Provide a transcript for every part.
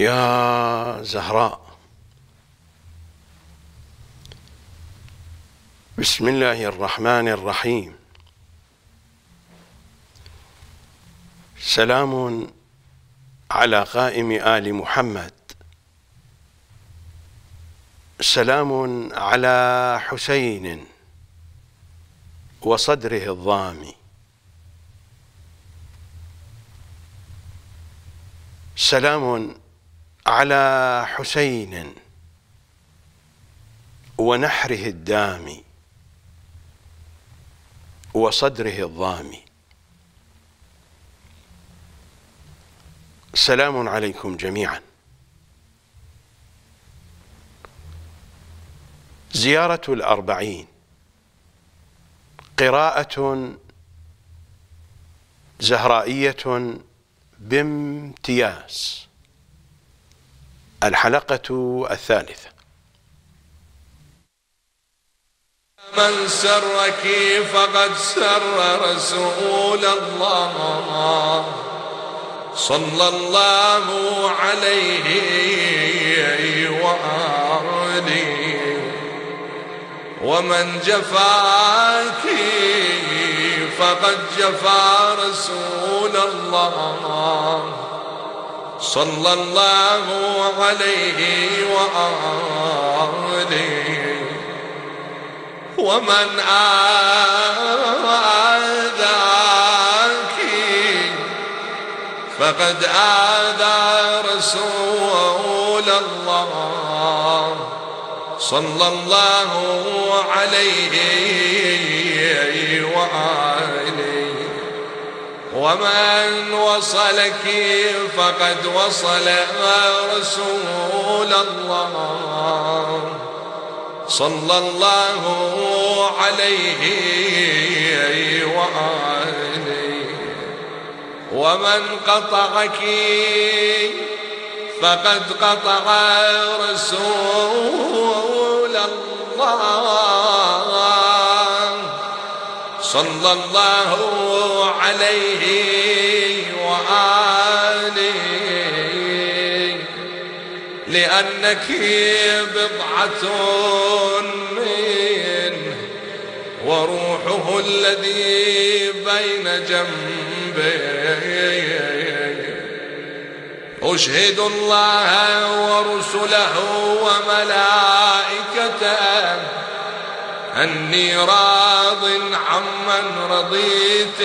يا زهراء. بسم الله الرحمن الرحيم. سلام على قائم آل محمد، سلام على حسين وصدره الضامي، سلام على حسين ونحره الدامي وصدره الضامي. سلام عليكم جميعا. زيارة الأربعين قراءة زهرائية بامتياز. الحلقة الثالثة. من سرك فقد سر رسول الله صلى الله عليه وآله، ومن جفاك فقد جفا رسول الله صلى الله عليه وآله، ومن آذاك فقد آذى رسول الله صلى الله عليه وآله، ومن وصلك فقد وصل رسول الله صلى الله عليه وآله، ومن قطعك فقد قطع رسول الله صلى الله عليه وآله، لأنك بضعة منه وروحه الذي بين جنبه. أشهد الله ورسله وملائكته أني راض عمن رضيت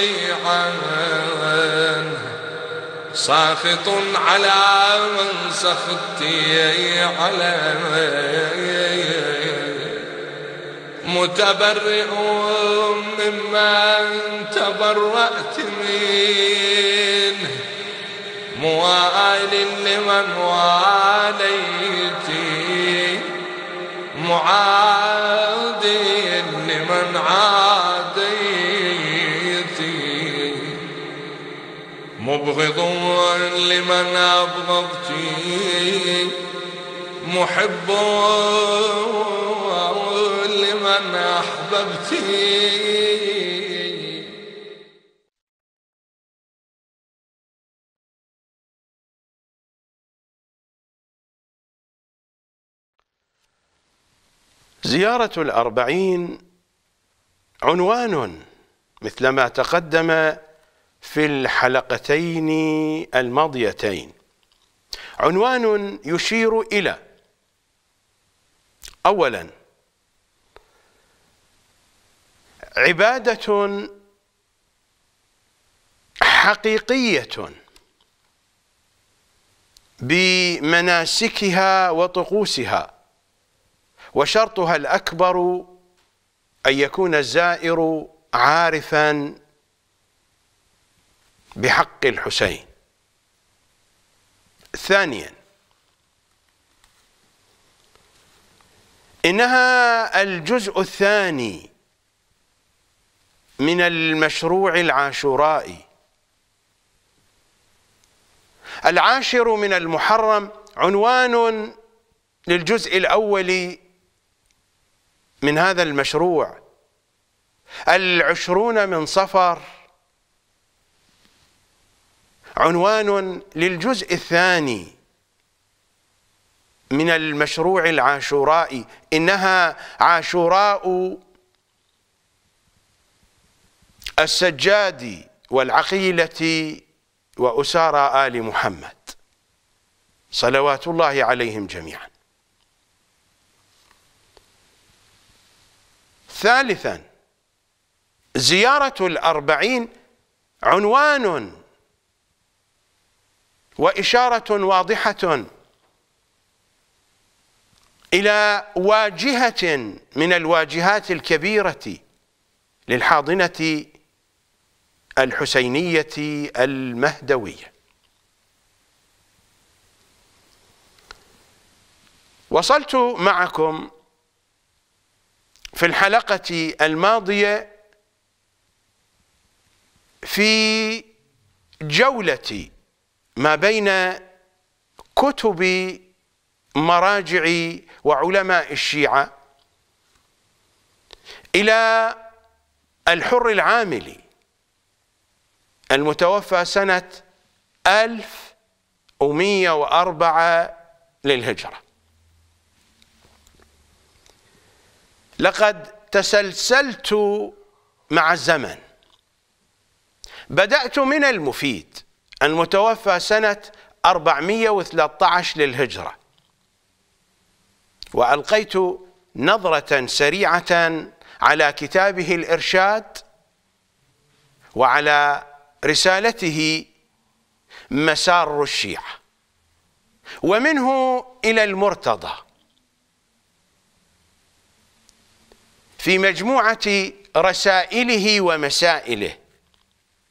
عنه، ساخط على من سخطت عليه، متبرئ ممن تبرأت منه، موال لمن واليت، معاد لمن عاديت، مبغض لمن أبغضت، محب لمن أحببت. زيارة الأربعين عنوان مثلما تقدم في الحلقتين الماضيتين، عنوان يشير إلى: أولا، عبادة حقيقية بمناسكها وطقوسها، وشرطها الأكبر أن يكون الزائر عارفا بحق الحسين. ثانيا، إنها الجزء الثاني من المشروع العاشورائي. العاشر من المحرم عنوان للجزء الأول من هذا المشروع، العشرون من صفر عنوان للجزء الثاني من المشروع العاشورائي، إنها عاشوراء السجاد والعقيلة وأسارى آل محمد صلوات الله عليهم جميعا. ثالثا، زيارة الأربعين عنوان وإشارة واضحة إلى واجهة من الواجهات الكبيرة للحاضنة الحسينية المهدوية. وصلت معكم في الحلقة الماضية في جولة ما بين كتب مراجع وعلماء الشيعة إلى الحر العاملي المتوفى سنة 1104 للهجرة. لقد تسلسلت مع الزمن، بدأت من المفيد المتوفى سنة 413 للهجرة، وألقيت نظرة سريعة على كتابه الإرشاد وعلى رسالته مسار الشيعة، ومنه إلى المرتضى في مجموعة رسائله ومسائله،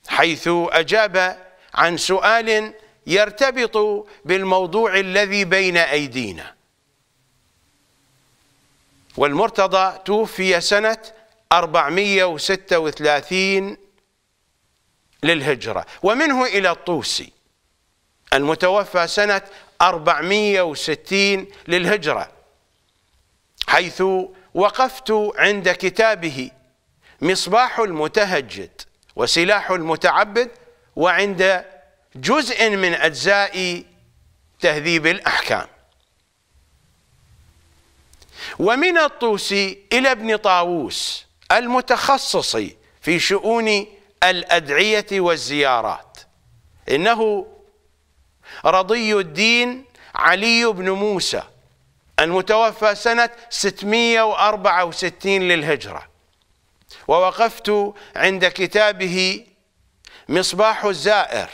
حيث أجاب عن سؤال يرتبط بالموضوع الذي بين أيدينا. والمرتضى توفي سنة 436 للهجرة، ومنه إلى الطوسي المتوفى سنة 460 للهجرة، حيث وقفت عند كتابه مصباح المتهجد وسلاح المتعبد، وعند جزء من أجزاء تهذيب الأحكام. ومن الطوسي إلى ابن طاووس المتخصص في شؤون الأدعية والزيارات، إنه رضي الدين علي بن موسى المتوفى سنة 664 للهجرة، ووقفت عند كتابه مصباح الزائر،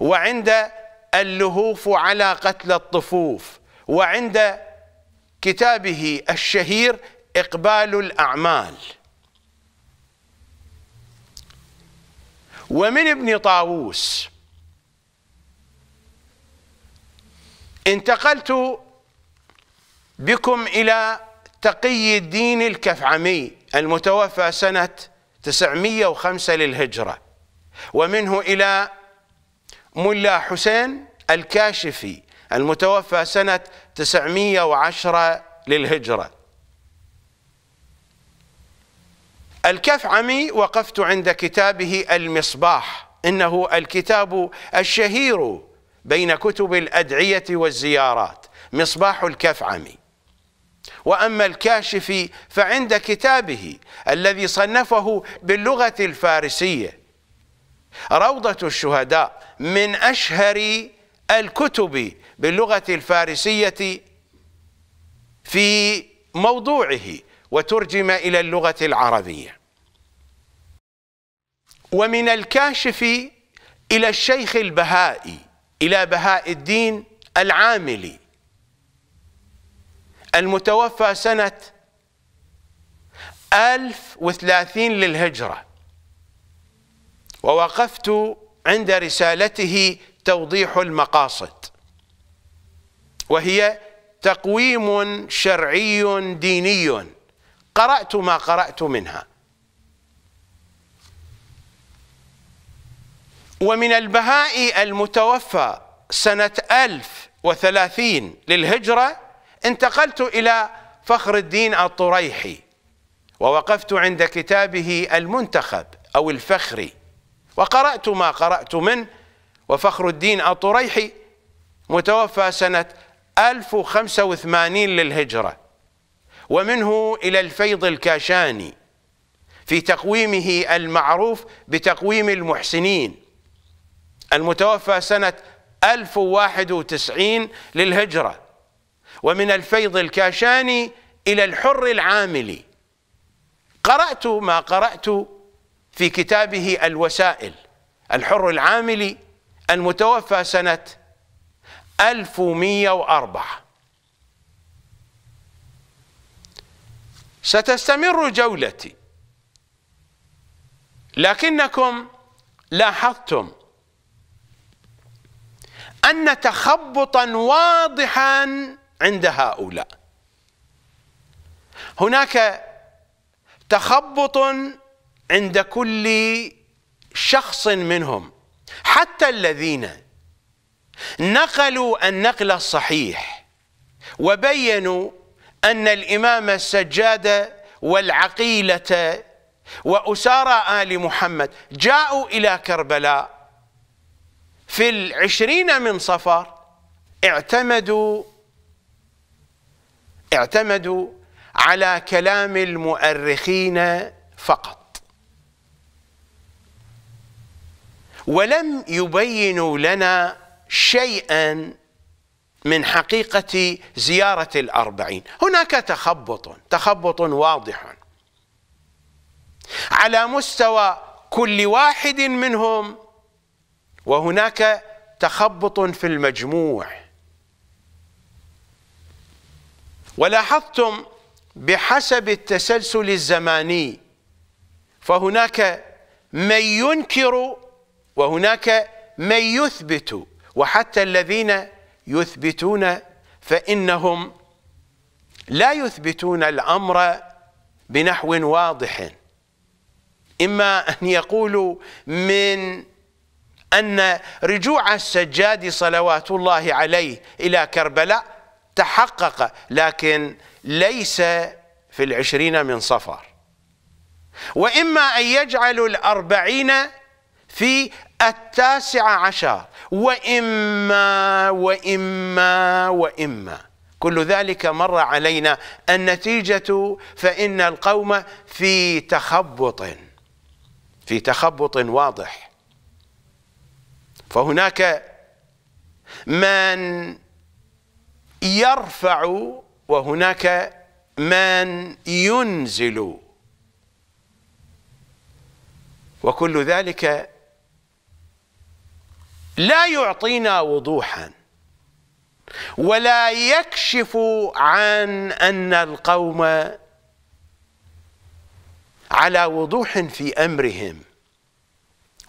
وعند اللهوف على قتل الطفوف، وعند كتابه الشهير إقبال الأعمال. ومن ابن طاووس انتقلت بكم إلى تقي الدين الكفعمي المتوفى سنة 905 للهجرة، ومنه إلى ملا حسين الكاشفي المتوفى سنة 910 للهجرة. الكفعمي وقفت عند كتابه المصباح، إنه الكتاب الشهير بين كتب الأدعية والزيارات، مصباح الكفعمي. وأما الكاشفي فعند كتابه الذي صنفه باللغة الفارسية، روضة الشهداء، من أشهر الكتب باللغة الفارسية في موضوعه، وترجم إلى اللغة العربية. ومن الكاشف إلى الشيخ البهائي، إلى بهاء الدين العاملي المتوفى سنة 1030 للهجرة، ووقفت عند رسالته توضيح المقاصد، وهي تقويم شرعي ديني، قرأت ما قرأت منها. ومن البهائي المتوفى سنة 1030 للهجرة انتقلت إلى فخر الدين الطريحي، ووقفت عند كتابه المنتخب أو الفخري، وقرأت ما قرأت منه. وفخر الدين الطريحي متوفى سنة 1085 للهجرة، ومنه إلى الفيض الكاشاني في تقويمه المعروف بتقويم المحسنين المتوفى سنة 1091 للهجرة، ومن الفيض الكاشاني إلى الحر العاملي. قرأت ما قرأت في كتابه الوسائل، الحر العاملي المتوفى سنة 1104. ستستمر جولتي، لكنكم لاحظتم أن تخبطا واضحا عند هؤلاء. هناك تخبط عند كل شخص منهم، حتى الذين نقلوا النقل الصحيح وبينوا أن الإمام السجاد والعقيلة وأسارى آل محمد جاءوا إلى كربلاء في 20 من صفر، اعتمدوا على كلام المؤرخين فقط، ولم يبينوا لنا شيئا من حقيقة زيارة ال40. هناك تخبط واضح على مستوى كل واحد منهم، وهناك تخبط في المجموع. ولاحظتم بحسب التسلسل الزماني، فهناك من ينكر وهناك من يثبت، وحتى الذين يثبتون فإنهم لا يثبتون الأمر بنحو واضح، إما أن يقولوا من أن رجوع السجاد صلوات الله عليه إلى كربلاء تحقق، لكن ليس في 20 من صفر، وإما أن يجعلوا 40 في 19، وإما كل ذلك مر علينا. النتيجة فإن القوم في تخبط واضح. فهناك من يرفع وهناك من ينزل، وكل ذلك لا يعطينا وضوحا ولا يكشف عن أن القوم على وضوح في أمرهم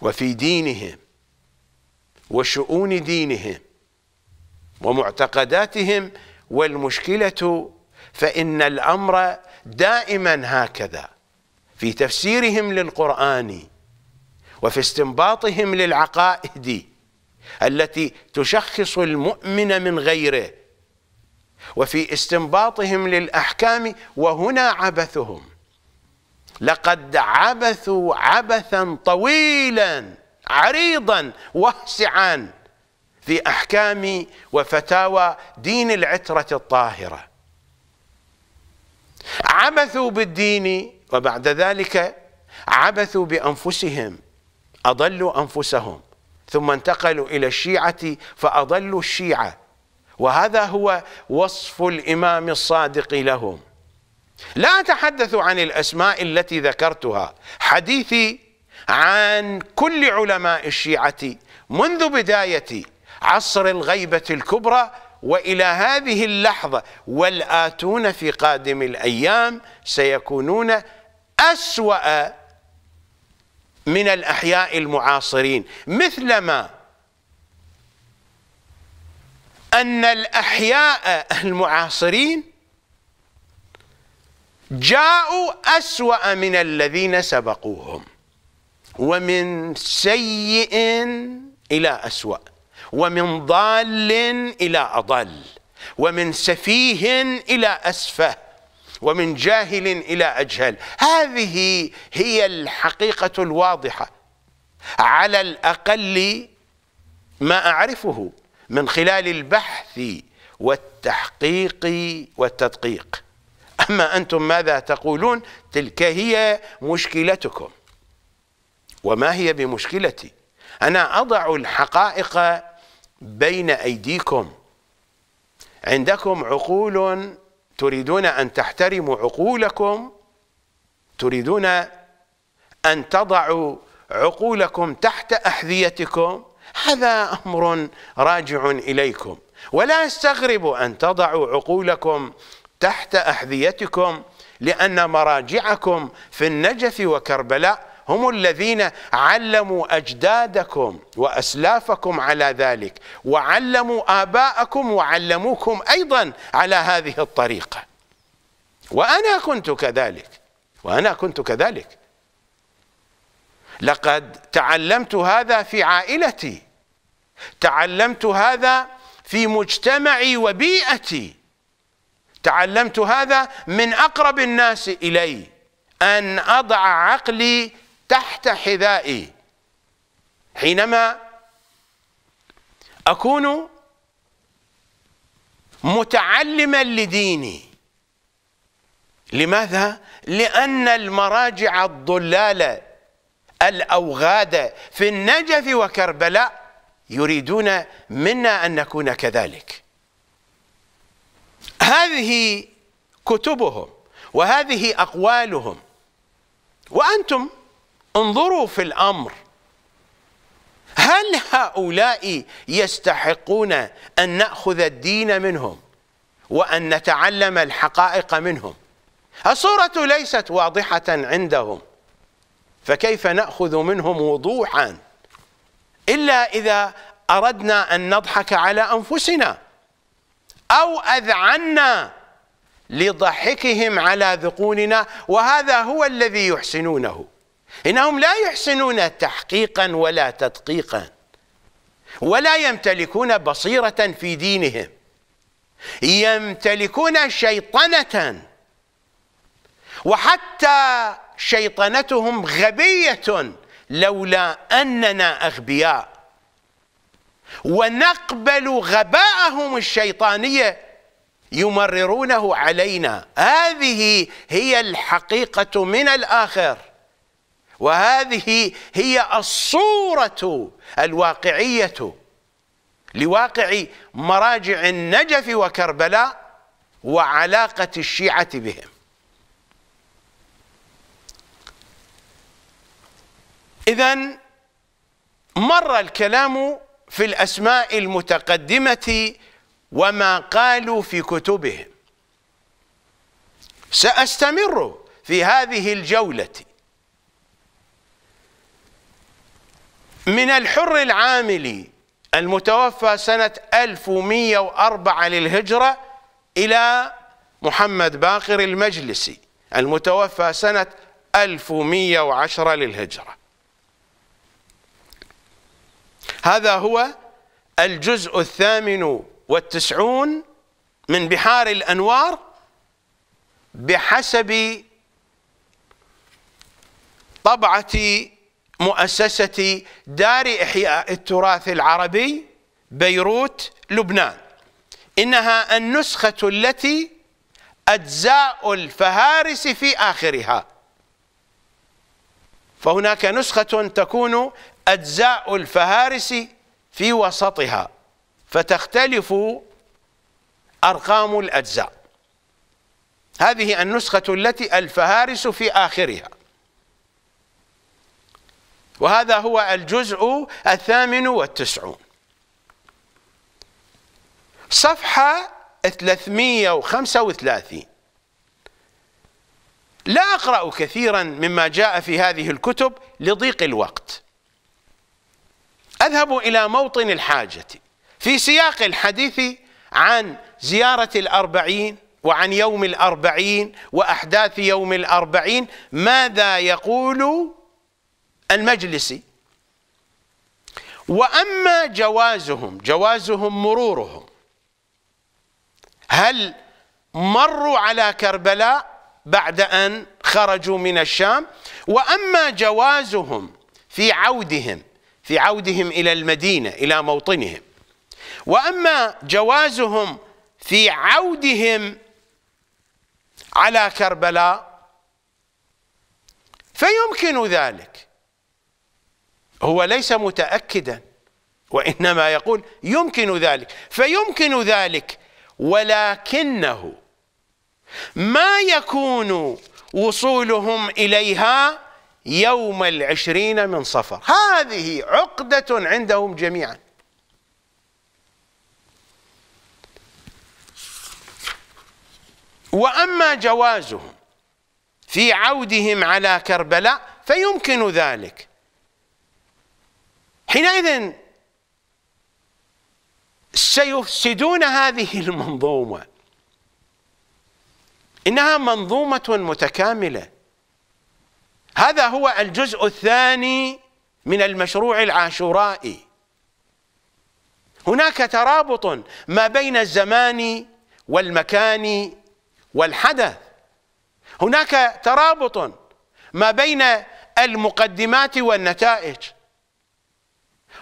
وفي دينهم وشؤون دينهم ومعتقداتهم. والمشكلة فإن الأمر دائما هكذا في تفسيرهم للقرآن وفي استنباطهم للعقائد التي تشخص المؤمن من غيره، وفي استنباطهم للأحكام، وهنا عبثهم. لقد عبثوا عبثا طويلا عريضا واسعا في أحكام وفتاوى دين العترة الطاهرة، عبثوا بالدين وبعد ذلك عبثوا بأنفسهم، أضلوا أنفسهم، ثم انتقلوا إلى الشيعة فأضلوا الشيعة. وهذا هو وصف الإمام الصادق لهم. لا أتحدث عن الأسماء التي ذكرتها، حديثي عن كل علماء الشيعة منذ بداية عصر الغيبة الكبرى وإلى هذه اللحظة، والآتون في قادم الأيام سيكونون أسوأ من الأحياء المعاصرين، مثلما أن الأحياء المعاصرين جاءوا أسوأ من الذين سبقوهم، ومن سيء إلى أسوأ، ومن ضال إلى أضل، ومن سفيه إلى أسفه، ومن جاهل إلى أجهل. هذه هي الحقيقة الواضحة، على الأقل ما أعرفه من خلال البحث والتحقيق والتدقيق. أما أنتم ماذا تقولون؟ تلك هي مشكلتكم، وما هي بمشكلتي، أنا أضع الحقائق بين أيديكم. عندكم عقول تريدون أن تحترموا عقولكم، تريدون أن تضعوا عقولكم تحت أحذيتكم، هذا أمر راجع إليكم، ولا استغرب أن تضعوا عقولكم تحت أحذيتكم، لأن مراجعكم في النجف وكربلاء هم الذين علموا أجدادكم وأسلافكم على ذلك، وعلموا آباءكم وعلموكم أيضا على هذه الطريقة. وأنا كنت كذلك، لقد تعلمت هذا في عائلتي، تعلمت هذا في مجتمعي وبيئتي، تعلمت هذا من أقرب الناس إلي، أن أضع عقلي تحت حذائي حينما أكون متعلما لديني. لماذا؟ لأن المراجع الضلالة الأوغادة في النجف وكربلاء يريدون منا أن نكون كذلك. هذه كتبهم وهذه أقوالهم، وأنتم انظروا في الأمر، هل هؤلاء يستحقون أن نأخذ الدين منهم وأن نتعلم الحقائق منهم؟ الصورة ليست واضحة عندهم، فكيف نأخذ منهم وضوحا؟ إلا إذا أردنا أن نضحك على أنفسنا أو أذعنا لضحكهم على ذقوننا، وهذا هو الذي يحسنونه. إنهم لا يحسنون تحقيقا ولا تدقيقا، ولا يمتلكون بصيرة في دينهم، يمتلكون شيطنة، وحتى شيطنتهم غبية لولا أننا أغبياء ونقبل غباءهم الشيطانية يمررونه علينا. هذه هي الحقيقة من الآخر، وهذه هي الصورة الواقعية لواقع مراجع النجف وكربلاء وعلاقة الشيعة بهم. إذن مر الكلام في الأسماء المتقدمة وما قالوا في كتبهم. سأستمر في هذه الجولة. من الحر العاملي المتوفى سنة 1104 للهجرة إلى محمد باقر المجلسي المتوفى سنة 1110 للهجرة. هذا هو الجزء 98 من بحار الأنوار بحسب طبعة مؤسسة دار إحياء التراث العربي بيروت لبنان، إنها النسخة التي أجزاء الفهارس في آخرها، فهناك نسخة تكون أجزاء الفهارس في وسطها فتختلف أرقام الأجزاء. هذه النسخة التي الفهارس في آخرها، وهذا هو الجزء 98، صفحة 335. لا أقرأ كثيرا مما جاء في هذه الكتب لضيق الوقت، أذهب إلى موطن الحاجة في سياق الحديث عن زيارة الأربعين وعن يوم الأربعين وأحداث يوم الأربعين. ماذا يقول المجلسي؟ وأما جوازهم مرورهم، هل مروا على كربلاء بعد أن خرجوا من الشام؟ وأما جوازهم في عودهم إلى المدينة إلى موطنهم، وأما جوازهم في عودهم على كربلاء فيمكن ذلك. هو ليس متأكدا وإنما يقول يمكن ذلك، فيمكن ذلك، ولكنه ما يكون وصولهم إليها يوم 20 من صفر. هذه عقدة عندهم جميعا. وأما جوازهم في عودهم على كربلاء فيمكن ذلك. حينئذ سيفسدون هذه المنظومة، إنها منظومة متكاملة. هذا هو الجزء الثاني من المشروع العاشورائي. هناك ترابط ما بين الزمان والمكان والحدث، هناك ترابط ما بين المقدمات والنتائج،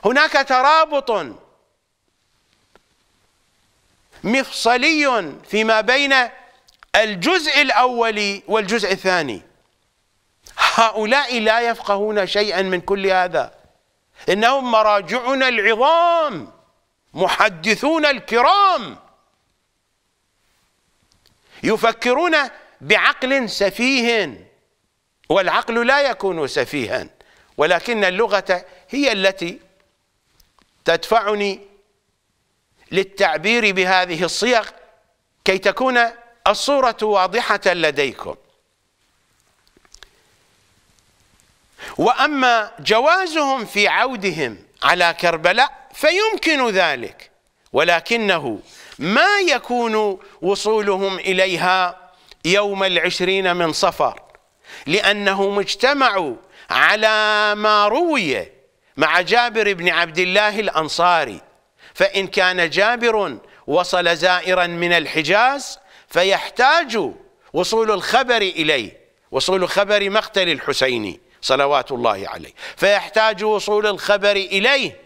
هناك ترابط مفصلي فيما بين الجزء الأول والجزء الثاني. هؤلاء لا يفقهون شيئا من كل هذا، إنهم مراجعنا العظام، محدثون الكرام، يفكرون بعقل سفيه، والعقل لا يكون سفيها، ولكن اللغة هي التي تدفعني للتعبير بهذه الصيغ كي تكون الصورة واضحة لديكم. وأما جوازهم في عودهم على كربلاء فيمكن ذلك، ولكنه ما يكون وصولهم إليها يوم 20 من صفر، لأنهم اجتمعوا على ما روي مع جابر بن عبد الله الأنصاري. فإن كان جابر وصل زائرا من الحجاز فيحتاج وصول الخبر إليه، وصول خبر مقتل الحسين صلوات الله عليه، فيحتاج وصول الخبر إليه،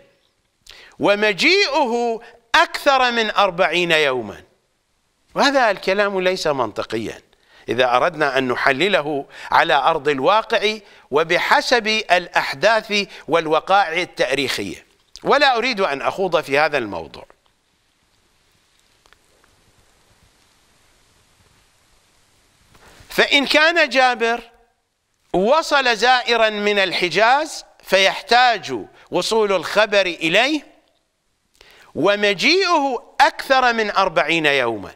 ومجيئه أكثر من 40 يوما. وهذا الكلام ليس منطقيا إذا أردنا أن نحلله على أرض الواقع وبحسب الأحداث والوقائع التاريخية، ولا أريد أن أخوض في هذا الموضوع. فإن كان جابر وصل زائرا من الحجاز فيحتاج وصول الخبر إليه ومجيئه أكثر من 40 يوما،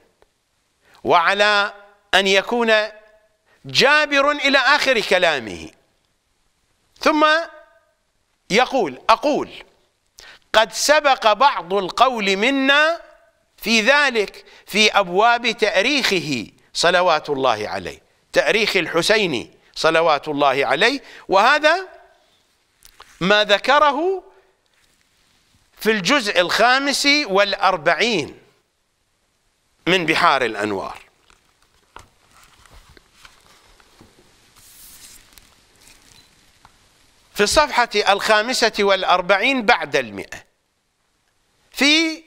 وعلى أن يكون جابر إلى آخر كلامه، ثم يقول: أقول قد سبق بعض القول منا في ذلك في أبواب تأريخه صلوات الله عليه، تأريخ الحسين صلوات الله عليه، وهذا ما ذكره في الجزء 45 من بحار الأنوار. في الصفحة 45 بعد 100 في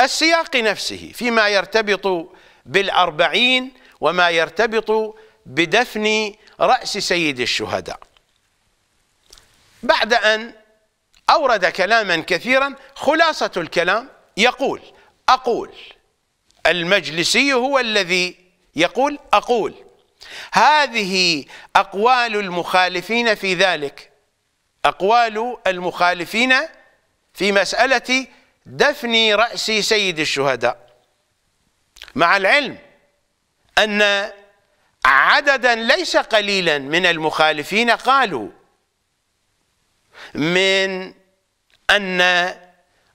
السياق نفسه، فيما يرتبط بال40 وما يرتبط بدفن رأس سيد الشهداء، بعد أن أورد كلاما كثيرا. خلاصة الكلام يقول: أقول، المجلسي هو الذي يقول: أقول هذه أقوال المخالفين في ذلك، أقوال المخالفين في مسألة دفن رأس سيد الشهداء، مع العلم أن عددا ليس قليلا من المخالفين قالوا من أن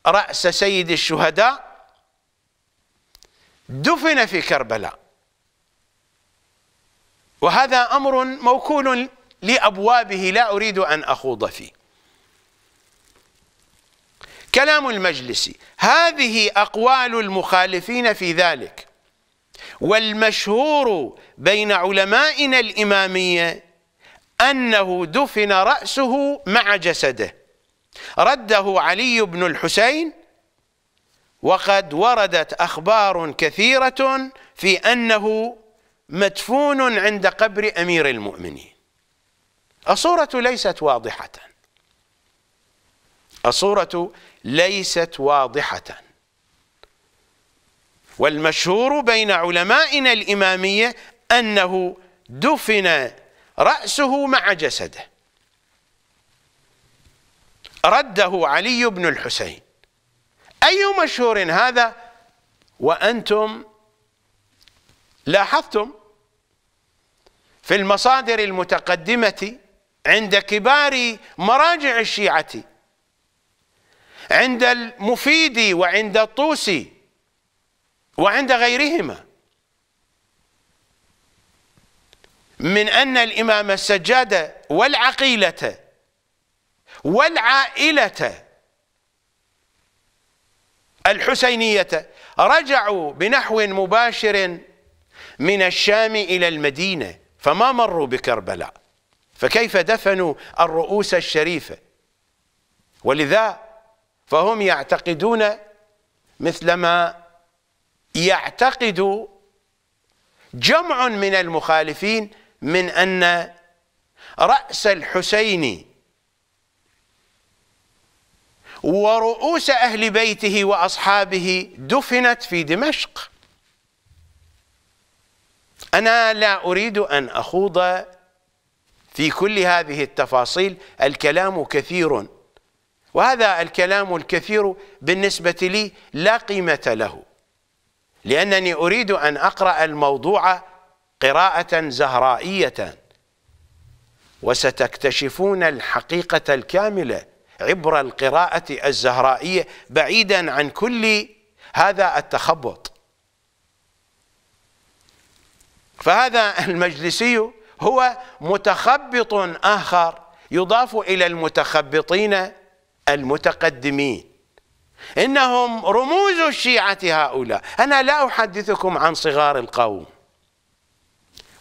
رأس سيد الشهداء دفن في كربلاء، وهذا أمر موكول لأبوابه لا أريد أن أخوض فيه. كلام المجلسي: هذه أقوال المخالفين في ذلك، والمشهور بين علمائنا الإمامية أنه دفن رأسه مع جسده، رده علي بن الحسين وقد وردت أخبار كثيرة في أنه مدفون عند قبر أمير المؤمنين. الصورة ليست واضحة، الصورة ليست واضحة، والمشهور بين علمائنا الإمامية أنه دفن رأسه مع جسده. رده علي بن الحسين. أي مشهور هذا؟ وأنتم لاحظتم في المصادر المتقدمة عند كبار مراجع الشيعة، عند المفيدي وعند الطوسي وعند غيرهما، من أن الإمام السجاد والعقيلة والعائلة الحسينية رجعوا بنحو مباشر من الشام إلى المدينة، فما مروا بكربلاء، فكيف دفنوا الرؤوس الشريفة؟ ولذا فهم يعتقدون مثلما يعتقد جمع من المخالفين من أن رأس الحسين ورؤوس أهل بيته وأصحابه دفنت في دمشق. أنا لا أريد أن أخوض في كل هذه التفاصيل، الكلام كثير، وهذا الكلام الكثير بالنسبة لي لا قيمة له، لأنني أريد أن أقرأ الموضوع قراءة زهرائية، وستكتشفون الحقيقة الكاملة عبر القراءة الزهرائية بعيدا عن كل هذا التخبط. فهذا المجلسي هو متخبط آخر يضاف إلى المتخبطين المتقدمين، إنهم رموز الشيعة هؤلاء. أنا لا أحدثكم عن صغار القوم،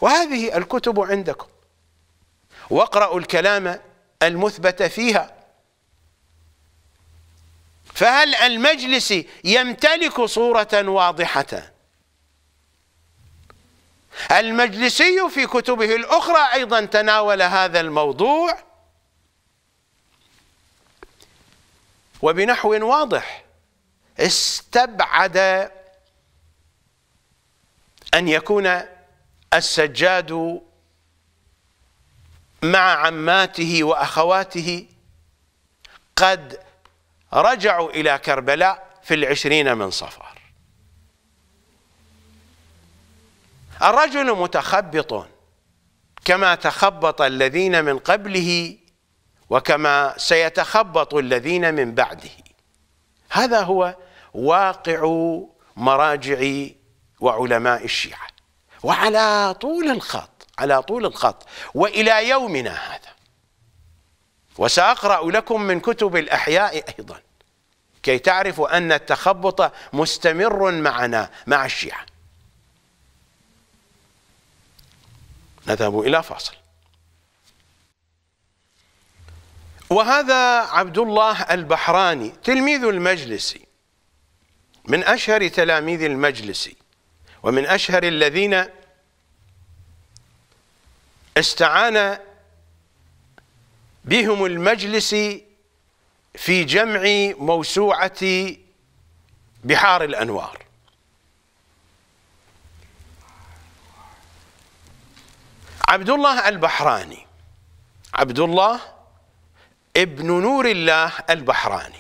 وهذه الكتب عندكم، واقرأوا الكلام المثبت فيها. فهل المجلس يمتلك صورة واضحة؟ المجلسي في كتبه الأخرى أيضا تناول هذا الموضوع وبنحو واضح، استبعد أن يكون السجاد مع عماته وأخواته قد رجعوا إلى كربلاء في 20 من صفر. الرجل متخبط كما تخبط الذين من قبله، وكما سيتخبط الذين من بعده. هذا هو واقع مراجع وعلماء الشيعة، وعلى طول الخط، على طول الخط وإلى يومنا هذا. وسأقرأ لكم من كتب الأحياء أيضا كي تعرفوا أن التخبط مستمر معنا، مع الشيعة. نذهب إلى فاصل. وهذا عبد الله البحراني تلميذ المجلس، من أشهر تلاميذ المجلس، ومن أشهر الذين استعان بهم المجلس في جمع موسوعة بحار الأنوار. عبد الله البحراني، عبد الله ابن نور الله البحراني،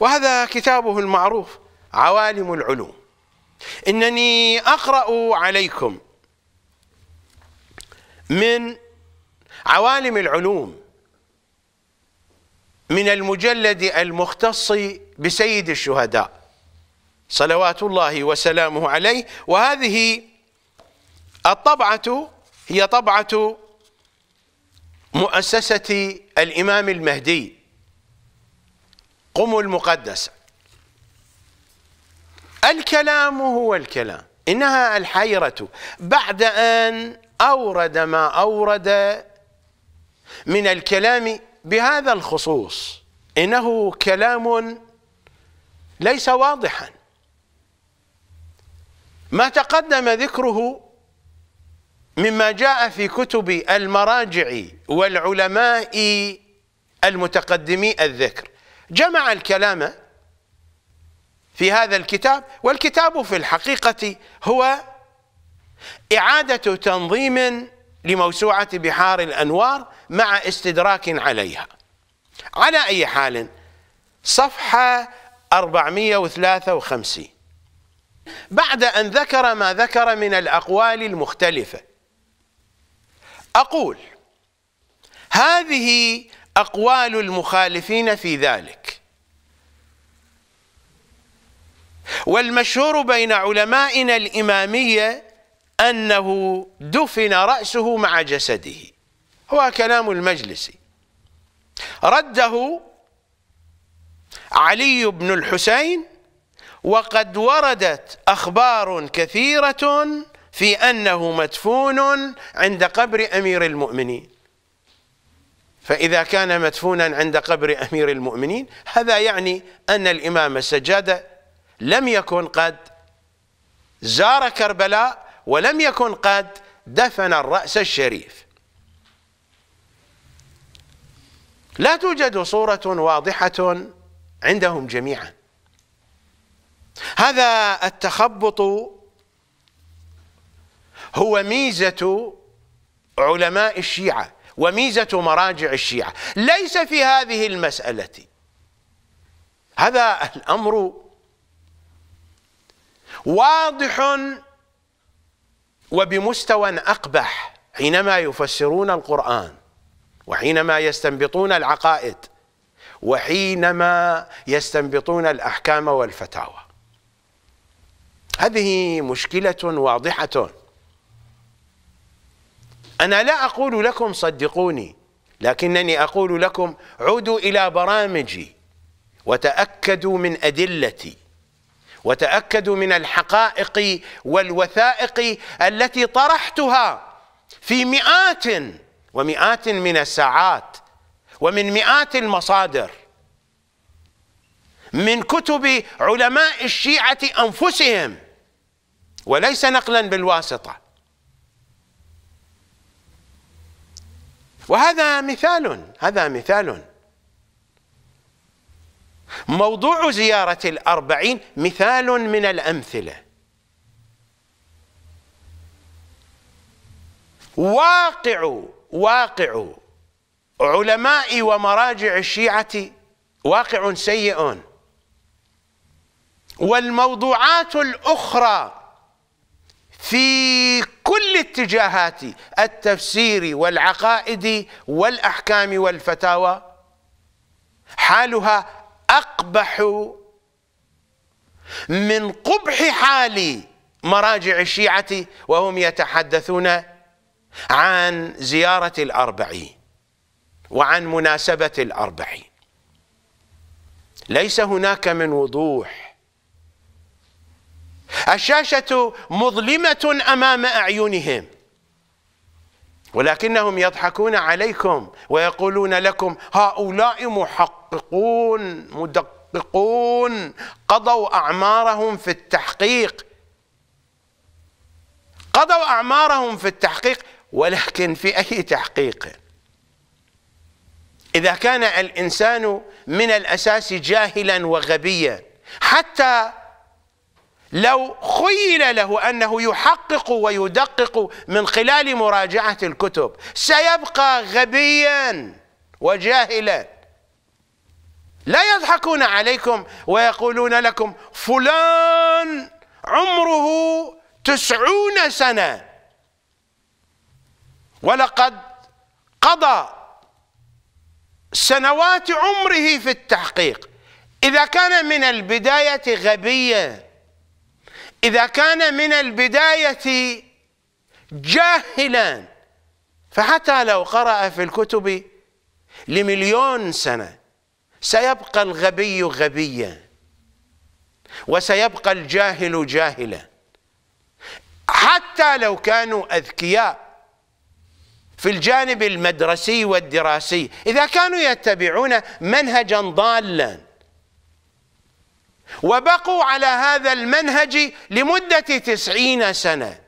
وهذا كتابه المعروف عوالم العلوم. إنني أقرأ عليكم من عوالم العلوم من المجلد المختص بسيد الشهداء صلوات الله وسلامه عليه، وهذه الطبعة هي طبعة مؤسسة الإمام المهدي قم المقدسة. الكلام هو الكلام، إنها الحيرة بعد أن أورد ما أورد من الكلام بهذا الخصوص، إنه كلام ليس واضحا. ما تقدم ذكره مما جاء في كتب المراجع والعلماء المتقدمي الذكر جمع الكلام في هذا الكتاب، والكتاب في الحقيقة هو إعادة تنظيم لموسوعة بحار الأنوار مع استدراك عليها. على أي حال، صفحة 453 بعد أن ذكر ما ذكر من الأقوال المختلفة، أقول: هذه أقوال المخالفين في ذلك، والمشهور بين علمائنا الإمامية أنه دفن رأسه مع جسده، هو كلام المجلسي. رده علي بن الحسين: وقد وردت أخبار كثيرة في أنه مدفون عند قبر أمير المؤمنين. فإذا كان مدفونا عند قبر أمير المؤمنين، هذا يعني أن الإمام السجاد لم يكن قد زار كربلاء، ولم يكن قد دفن الرأس الشريف. لا توجد صورة واضحة عندهم جميعا. هذا التخبط هو ميزة علماء الشيعة وميزة مراجع الشيعة، ليس في هذه المسألة. هذا الأمر واضح وبمستوى أقبح حينما يفسرون القرآن، وحينما يستنبطون العقائد، وحينما يستنبطون الأحكام والفتاوى. هذه مشكلة واضحة. أنا لا أقول لكم صدقوني، لكنني أقول لكم عودوا إلى برامجي وتأكدوا من أدلتي، وتأكدوا من الحقائق والوثائق التي طرحتها في مئات ومئات من الساعات، ومن مئات المصادر، من كتب علماء الشيعة أنفسهم، وليس نقلا بالواسطة. وهذا مثال، هذا مثال. موضوع زيارة الأربعين مثال من الأمثلة. واقع علماء ومراجع الشيعة واقع سيء، والموضوعات الأخرى في كل اتجاهات التفسير والعقائد والأحكام والفتاوى حالها أقبح من قبح حال مراجع الشيعة وهم يتحدثون عن زيارة الأربعين وعن مناسبة الأربعين. ليس هناك من وضوح. الشاشة مظلمة أمام أعينهم، ولكنهم يضحكون عليكم ويقولون لكم: هؤلاء محققون مدققون، قضوا أعمارهم في التحقيق، قضوا أعمارهم في التحقيق. ولكن في أي تحقيق؟ إذا كان الإنسان من الأساس جاهلا وغبيا، حتى لو خيل له أنه يحقق ويدقق من خلال مراجعة الكتب، سيبقى غبيا وجاهلا. لا يضحكون عليكم ويقولون لكم: فلان عمره 90 سنة ولقد قضى سنوات عمره في التحقيق. إذا كان من البداية غبية، إذا كان من البداية جاهلا، فحتى لو قرأ في الكتب ل1,000,000 سنة سيبقى الغبي غبيا وسيبقى الجاهل جاهلا. حتى لو كانوا أذكياء في الجانب المدرسي والدراسي، إذا كانوا يتبعون منهجا ضالا وبقوا على هذا المنهج لمدة 90 سنة،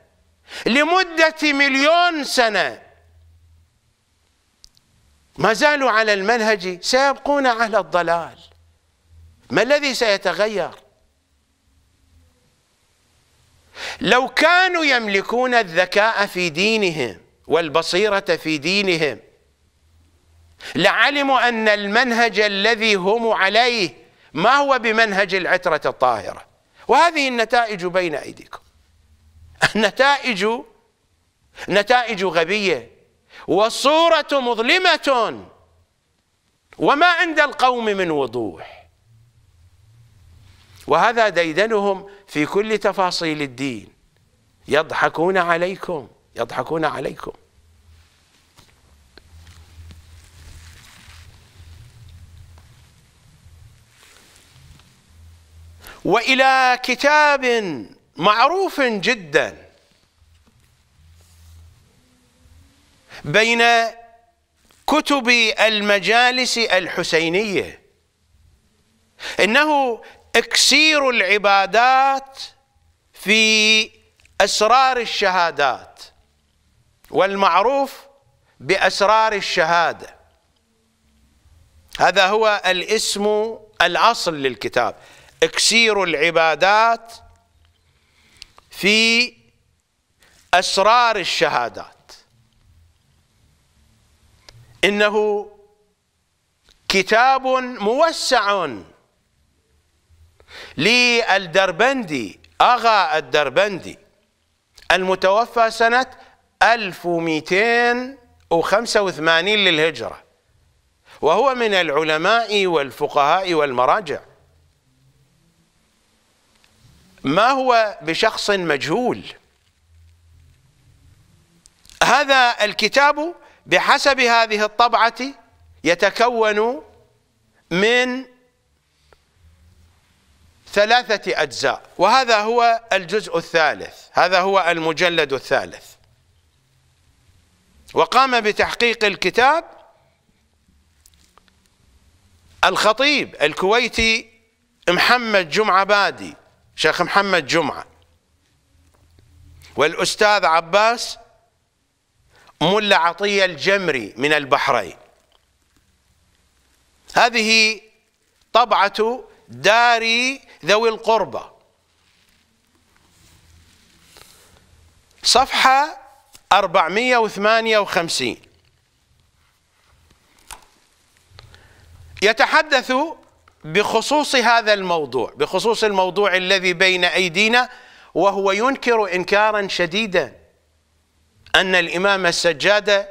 لمدة 1,000,000 سنة ما زالوا على المنهج، سيبقون على الضلال. ما الذي سيتغير؟ لو كانوا يملكون الذكاء في دينهم والبصيرة في دينهم لعلموا أن المنهج الذي هم عليه ما هو بمنهج العترة الطاهرة. وهذه النتائج بين أيديكم، نتائج غبية، والصورة مظلمة، وما عند القوم من وضوح، وهذا ديدنهم في كل تفاصيل الدين. يضحكون عليكم، يضحكون عليكم. وإلى كتاب معروف جدا بين كتب المجالس الحسينية، إنه إكسير العبادات في أسرار الشهادات، والمعروف بأسرار الشهادة. هذا هو الاسم الأصل للكتاب، إكسير العبادات في أسرار الشهادات. إنه كتاب موسع للدربندي، أغا الدربندي، المتوفى سنة 1285 للهجرة، وهو من العلماء والفقهاء والمراجع، ما هو بشخص مجهول. هذا الكتاب بحسب هذه الطبعة يتكون من 3 أجزاء، وهذا هو الجزء الثالث، هذا هو المجلد الثالث. وقام بتحقيق الكتاب الخطيب الكويتي محمد جمعة بادي، شيخ محمد جمعة، والأستاذ عباس ملا عطية الجمري من البحرين. هذه طبعة دار ذوي القربى، صفحة 458. يتحدث بخصوص هذا الموضوع، بخصوص الموضوع الذي بين أيدينا، وهو ينكر إنكارا شديدا أن الإمام السجادة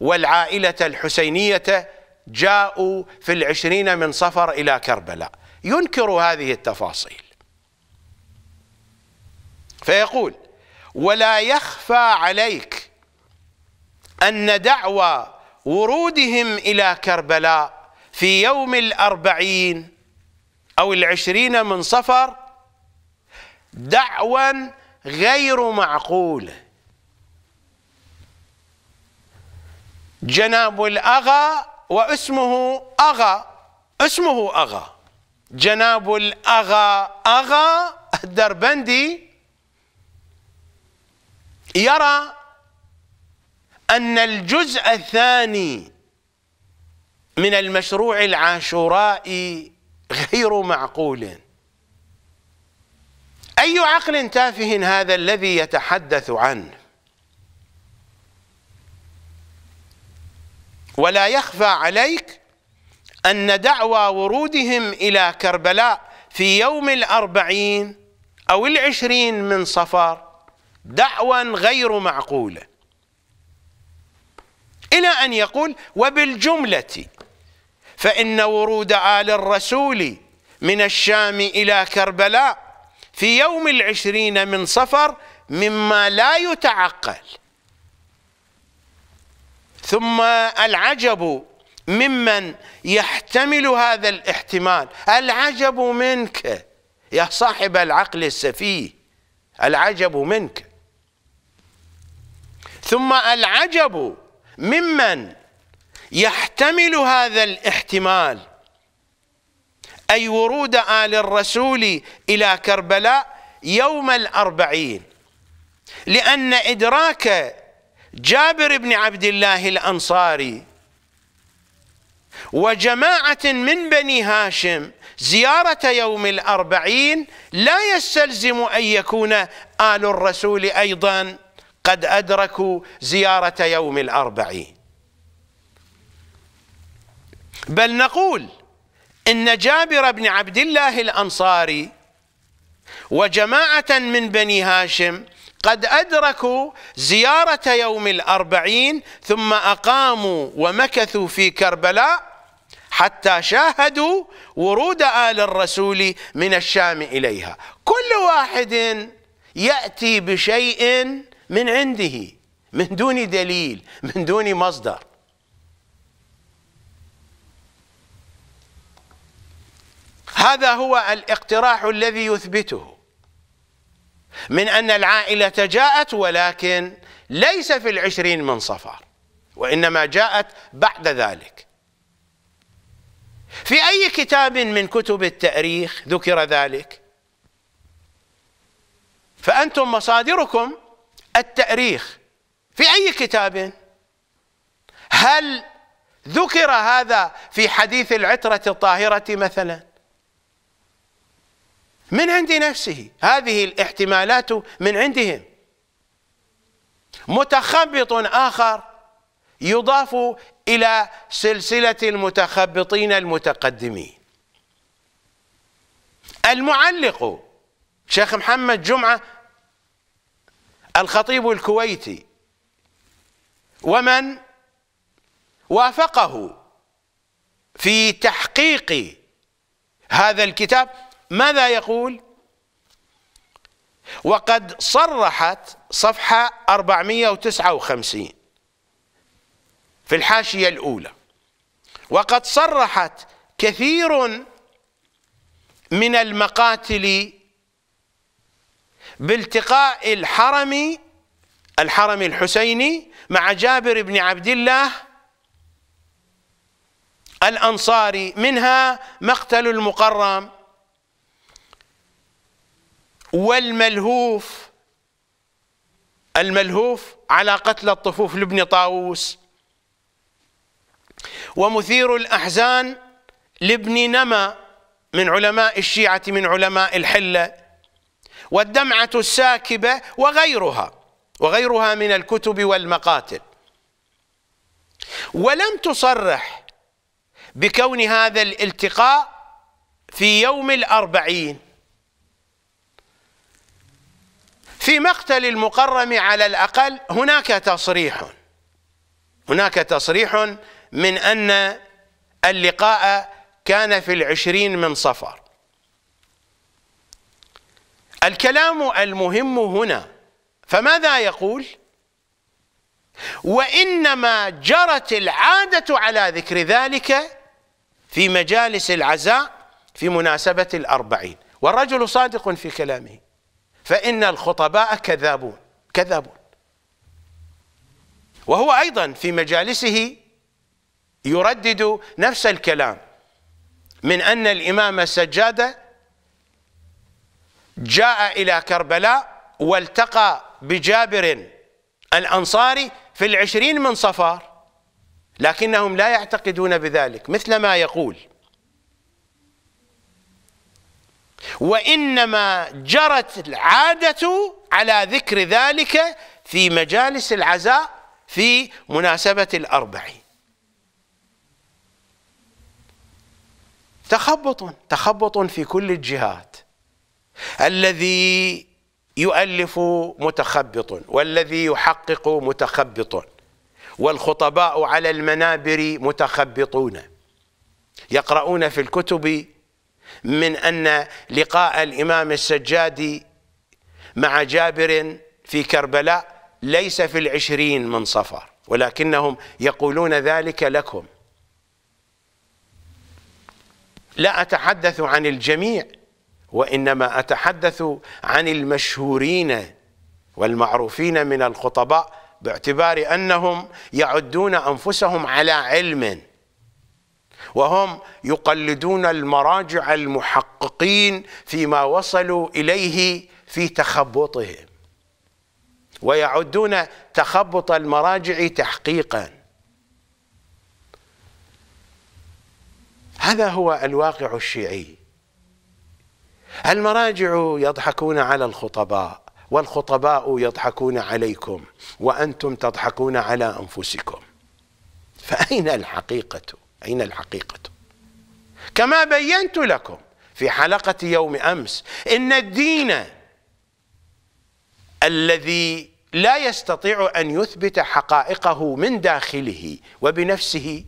والعائلة الحسينية جاءوا في 20 من صفر إلى كربلاء، ينكر هذه التفاصيل. فيقول: ولا يخفى عليك أن دعوى ورودهم إلى كربلاء في يوم 40 أو 20 من صفر دعوى غير معقولة. جناب الأغا، واسمه أغا، اسمه أغا، جناب الأغا أغا الدربندي، يرى أن الجزء الثاني من المشروع العاشورائي غير معقول. أي عقل تافه هذا الذي يتحدث عنه؟ ولا يخفى عليك أن دعوى ورودهم إلى كربلاء في يوم 40 أو 20 من صفر دعوى غير معقولة. إلى أن يقول: وبالجملة فإن ورود آل الرسول من الشام إلى كربلاء في يوم 20 من صفر مما لا يتعقل. ثم العجب ممن يحتمل هذا الاحتمال، العجب منك يا صاحب العقل السفيه، العجب منك. ثم العجب ممن يحتمل هذا الاحتمال أي ورود آل الرسول إلى كربلاء يوم الأربعين، لأن إدراك جابر بن عبد الله الأنصاري وجماعة من بني هاشم زيارة يوم الأربعين لا يستلزم أن يكون آل الرسول أيضا قد أدركوا زيارة يوم الأربعين، بل نقول إن جابر بن عبد الله الأنصاري وجماعة من بني هاشم قد أدركوا زيارة يوم الأربعين، ثم أقاموا ومكثوا في كربلاء حتى شاهدوا ورود آل الرسول من الشام إليها. كل واحد يأتي بشيء من عنده من دون دليل من دون مصدر. هذا هو الاقتراح الذي يثبته من أن العائلة جاءت، ولكن ليس في 20 من صفر، وإنما جاءت بعد ذلك. في أي كتاب من كتب التاريخ ذكر ذلك؟ فأنتم مصادركم التاريخ، في أي كتاب؟ هل ذكر هذا في حديث العترة الطاهرة مثلا؟ من عند نفسه، هذه الاحتمالات من عندهم. متخبط آخر يضاف إلى سلسلة المتخبطين المتقدمين، المعلق شيخ محمد جمعة الخطيب الكويتي ومن وافقه في تحقيق هذا الكتاب، ماذا يقول؟ وقد صرحت صفحة 459 في الحاشية الأولى، وقد صرحت كثير من المقاتل بالتقاء الحرم الحسيني مع جابر بن عبد الله الأنصاري، منها مقتل المقرم والملهوف، الملهوف على قتل الطفوف لابن طاووس، ومثير الأحزان لابن نمى من علماء الشيعة من علماء الحلة، والدمعة الساكبة وغيرها من الكتب والمقاتل. ولم تصرح بكون هذا الالتقاء في يوم الأربعين. في مقتل المقرم على الأقل هناك تصريح من أن اللقاء كان في 20 من صفر. الكلام المهم هنا، فماذا يقول؟ وإنما جرت العادة على ذكر ذلك في مجالس العزاء في مناسبة 40، والرجل صادق في كلامه، فإن الخطباء كذابون. وهو أيضا في مجالسه يردد نفس الكلام من أن الإمام السجادة جاء إلى كربلاء والتقى بجابر الأنصاري في 20 من صفار، لكنهم لا يعتقدون بذلك مثل ما يقول. وإنما جرت العادة على ذكر ذلك في مجالس العزاء في مناسبة 40. تخبط في كل الجهات، الذي يؤلف متخبط، والذي يحقق متخبط، والخطباء على المنابر متخبطون، يقرؤون في الكتب من أن لقاء الإمام السجادي مع جابر في كربلاء ليس في 20 من صفر، ولكنهم يقولون ذلك لكم. لا أتحدث عن الجميع، وإنما أتحدث عن المشهورين والمعروفين من الخطباء، باعتبار أنهم يعدون أنفسهم على علم، وهم يقلدون المراجع المحققين فيما وصلوا إليه في تخبطهم، ويعدون تخبط المراجع تحقيقا. هذا هو الواقع الشيعي. المراجع يضحكون على الخطباء، والخطباء يضحكون عليكم، وأنتم تضحكون على أنفسكم. فأين الحقيقة؟ أين الحقيقة؟ كما بينت لكم في حلقة يوم أمس، إن الدين الذي لا يستطيع أن يثبت حقائقه من داخله وبنفسه،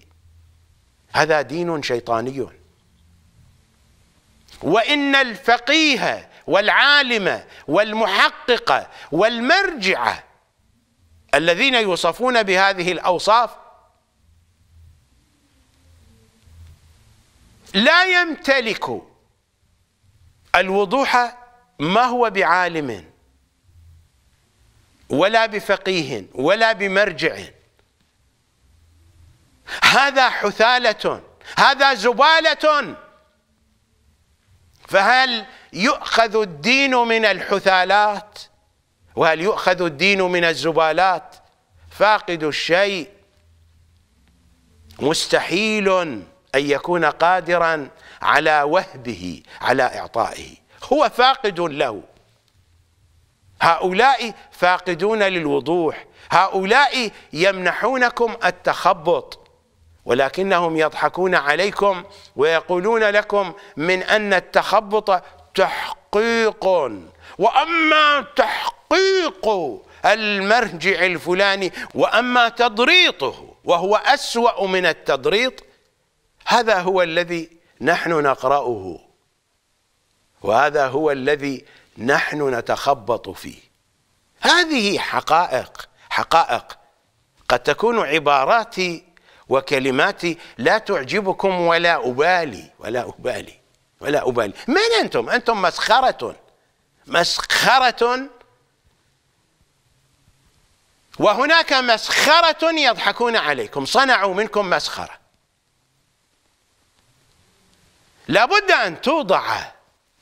هذا دين شيطاني. وإن الفقيه والعالم والمحقق والمرجعة الذين يوصفون بهذه الأوصاف لا يمتلك الوضوح ما هو بعالم ولا بفقيه ولا بمرجع. هذا حثالة، هذا زبالة. فهل يؤخذ الدين من الحثالات؟ وهل يؤخذ الدين من الزبالات؟ فاقد الشيء مستحيل أن يكون قادرا على وهبه، على إعطائه، هو فاقد له. هؤلاء فاقدون للوضوح، هؤلاء يمنحونكم التخبط، ولكنهم يضحكون عليكم ويقولون لكم من أن التخبط تحقيق، وأما تحقيق المرجع الفلاني، وأما تضريطه وهو أسوأ من التضريط، هذا هو الذي نحن نقرأه، وهذا هو الذي نحن نتخبط فيه. هذه حقائق، حقائق قد تكون عباراتي وكلماتي لا تعجبكم، ولا أبالي. من أنتم؟ أنتم مسخرة، مسخرة، وهناك مسخرة يضحكون عليكم، صنعوا منكم مسخرة. لابد أن توضع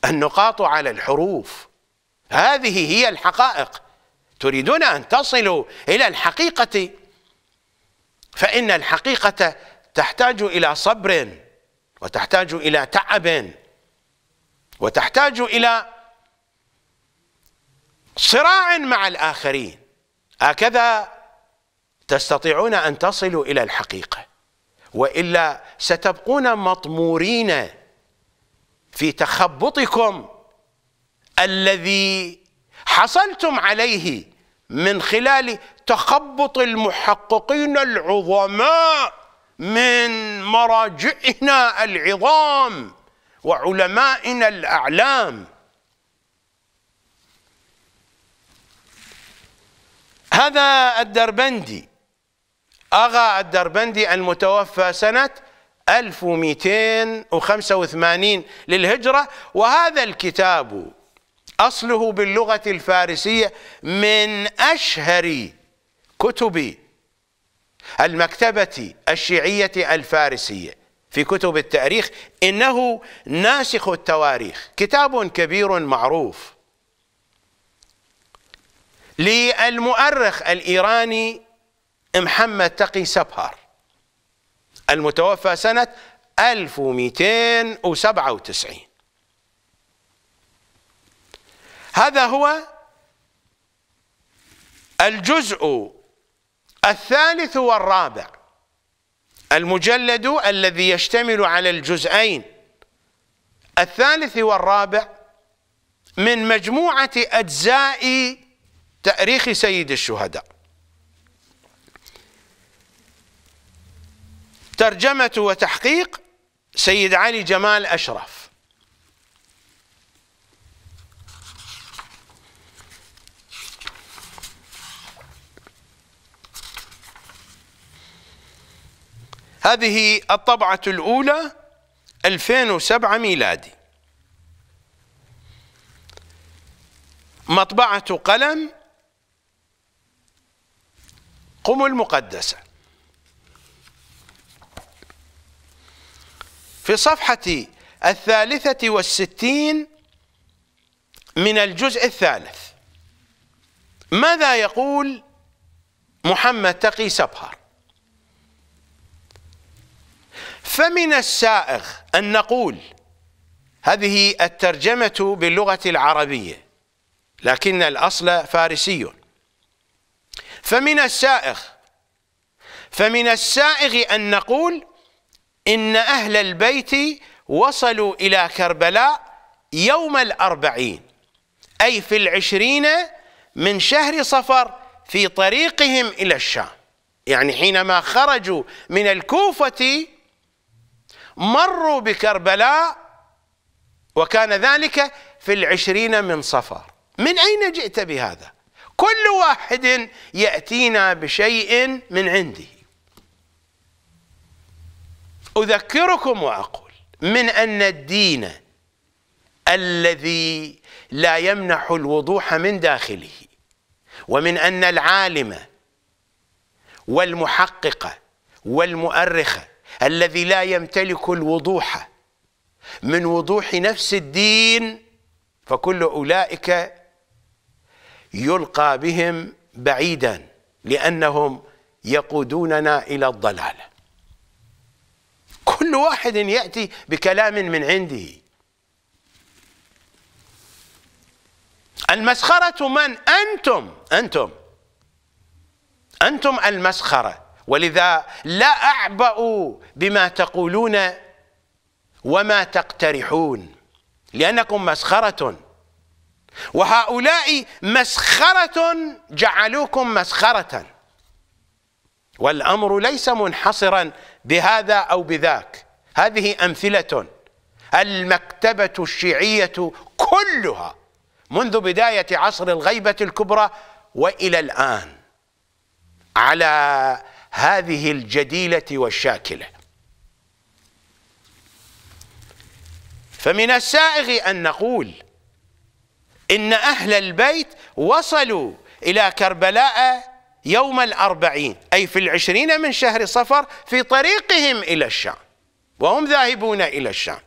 النقاط على الحروف. هذه هي الحقائق. تريدون أن تصلوا إلى الحقيقة، فإن الحقيقة تحتاج إلى صبر، وتحتاج إلى تعب، وتحتاج إلى صراع مع الآخرين. هكذا تستطيعون أن تصلوا إلى الحقيقة، وإلا ستبقون مطمورين في تخبطكم الذي حصلتم عليه من خلال تخبط المحققين العظماء من مراجعنا العظام وعلمائنا الأعلام. هذا الدربندي، أغا الدربندي المتوفى سنة 1285 للهجرة، وهذا الكتاب أصله باللغة الفارسية من أشهر كتب المكتبة الشيعية الفارسية في كتب التاريخ، إنه ناسخ التواريخ، كتاب كبير معروف للمؤرخ الإيراني محمد تقي سبهار المتوفى سنة 1297. هذا هو الجزء 3 والرابع، المجلد الذي يشتمل على الجزئين 3 والرابع من مجموعة أجزاء تاريخ سيد الشهداء. ترجمة وتحقيق سيد علي جمال أشرف. هذه الطبعة الأولى 2007 ميلادي، مطبعة قلم قم المقدسة. في صفحة 63 من الجزء الثالث. ماذا يقول محمد تقي سبهر؟ فمن السائغ أن نقول، هذه الترجمة باللغة العربية لكن الأصل فارسي، فمن السائغ أن نقول إن أهل البيت وصلوا إلى كربلاء يوم 40، أي في 20 من شهر صفر في طريقهم إلى الشام. يعني حينما خرجوا من الكوفة مروا بكربلاء، وكان ذلك في 20 من صفر. من أين جئت بهذا؟ كل واحد يأتينا بشيء من عنده. أذكركم وأقول من أن الدين الذي لا يمنح الوضوح من داخله، ومن أن العالم والمحقق والمؤرخ الذي لا يمتلك الوضوح من وضوح نفس الدين، فكل أولئك يلقى بهم بعيدا، لأنهم يقودوننا إلى الضلالة. كل واحد يأتي بكلام من عنده. المسخرة من؟ أنتم المسخرة، ولذا لا أعبأ بما تقولون وما تقترحون، لأنكم مسخرة، وهؤلاء مسخرة جعلوكم مسخرة. والأمر ليس منحصرا بهذا أو بذاك، هذه أمثلة. المكتبة الشيعية كلها منذ بداية عصر الغيبة الكبرى وإلى الآن على هذه الجديلة والشاكلة. فمن السائغ أن نقول إن أهل البيت وصلوا إلى كربلاء يوم 40، أي في 20 من شهر صفر في طريقهم إلى الشام، وهم ذاهبون إلى الشام،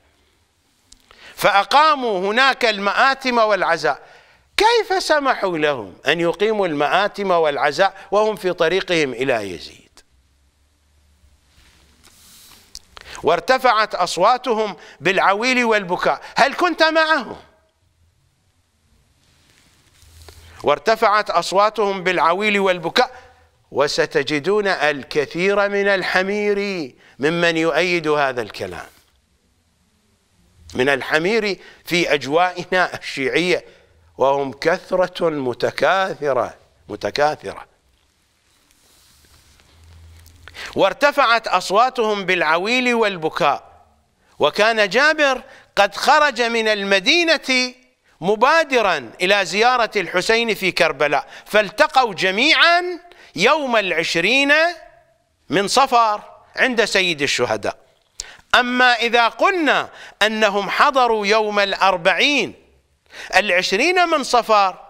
فأقاموا هناك المآتم والعزاء. كيف سمحوا لهم أن يقيموا المآتم والعزاء وهم في طريقهم إلى يزيد؟ وارتفعت أصواتهم بالعويل والبكاء، هل كنت معهم؟ وارتفعت أصواتهم بالعويل والبكاء، وستجدون الكثير من الحمير ممن يؤيد هذا الكلام، من الحمير في أجوائنا الشيعية، وهم كثرة متكاثرة. وارتفعت أصواتهم بالعويل والبكاء. وكان جابر قد خرج من المدينة مبادرا إلى زيارة الحسين في كربلاء، فالتقوا جميعا يوم 20 من صفر عند سيد الشهداء. أما إذا قلنا أنهم حضروا يوم 40 من صفر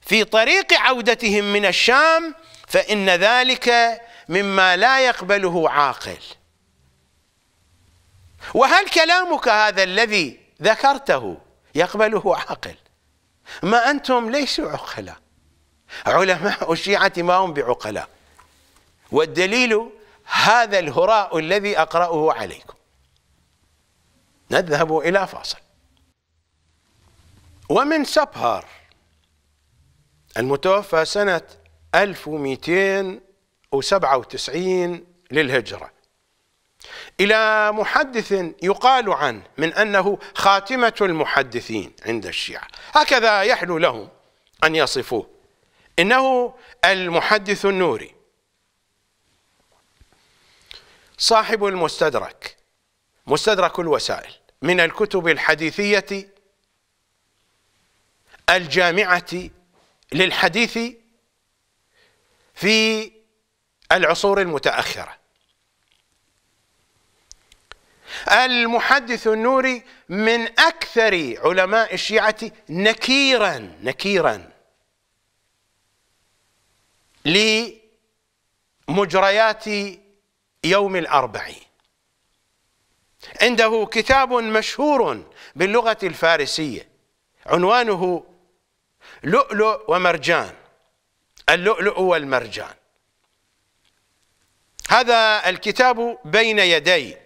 في طريق عودتهم من الشام، فإن ذلك مما لا يقبله عاقل. وهل كلامك هذا الذي ذكرته يقبله عاقل؟ ما أنتم ليسوا عقلاء، علماء الشيعة ما هم بعقلاء، والدليل هذا الهراء الذي أقرأه عليكم. نذهب إلى فاصل. ومن سبهر المتوفى سنة 1297 للهجرة إلى محدث يقال عنه من أنه خاتمة المحدثين عند الشيعة، هكذا يحلو لهم أن يصفوه، إنه المحدث النوري صاحب المستدرك، مستدرك الوسائل من الكتب الحديثية الجامعة للحديث في العصور المتأخرة. المحدث النوري من أكثر علماء الشيعة نكيرا لمجريات يوم 40، عنده كتاب مشهور باللغة الفارسية عنوانه لؤلؤ ومرجان، اللؤلؤ والمرجان. هذا الكتاب بين يدي.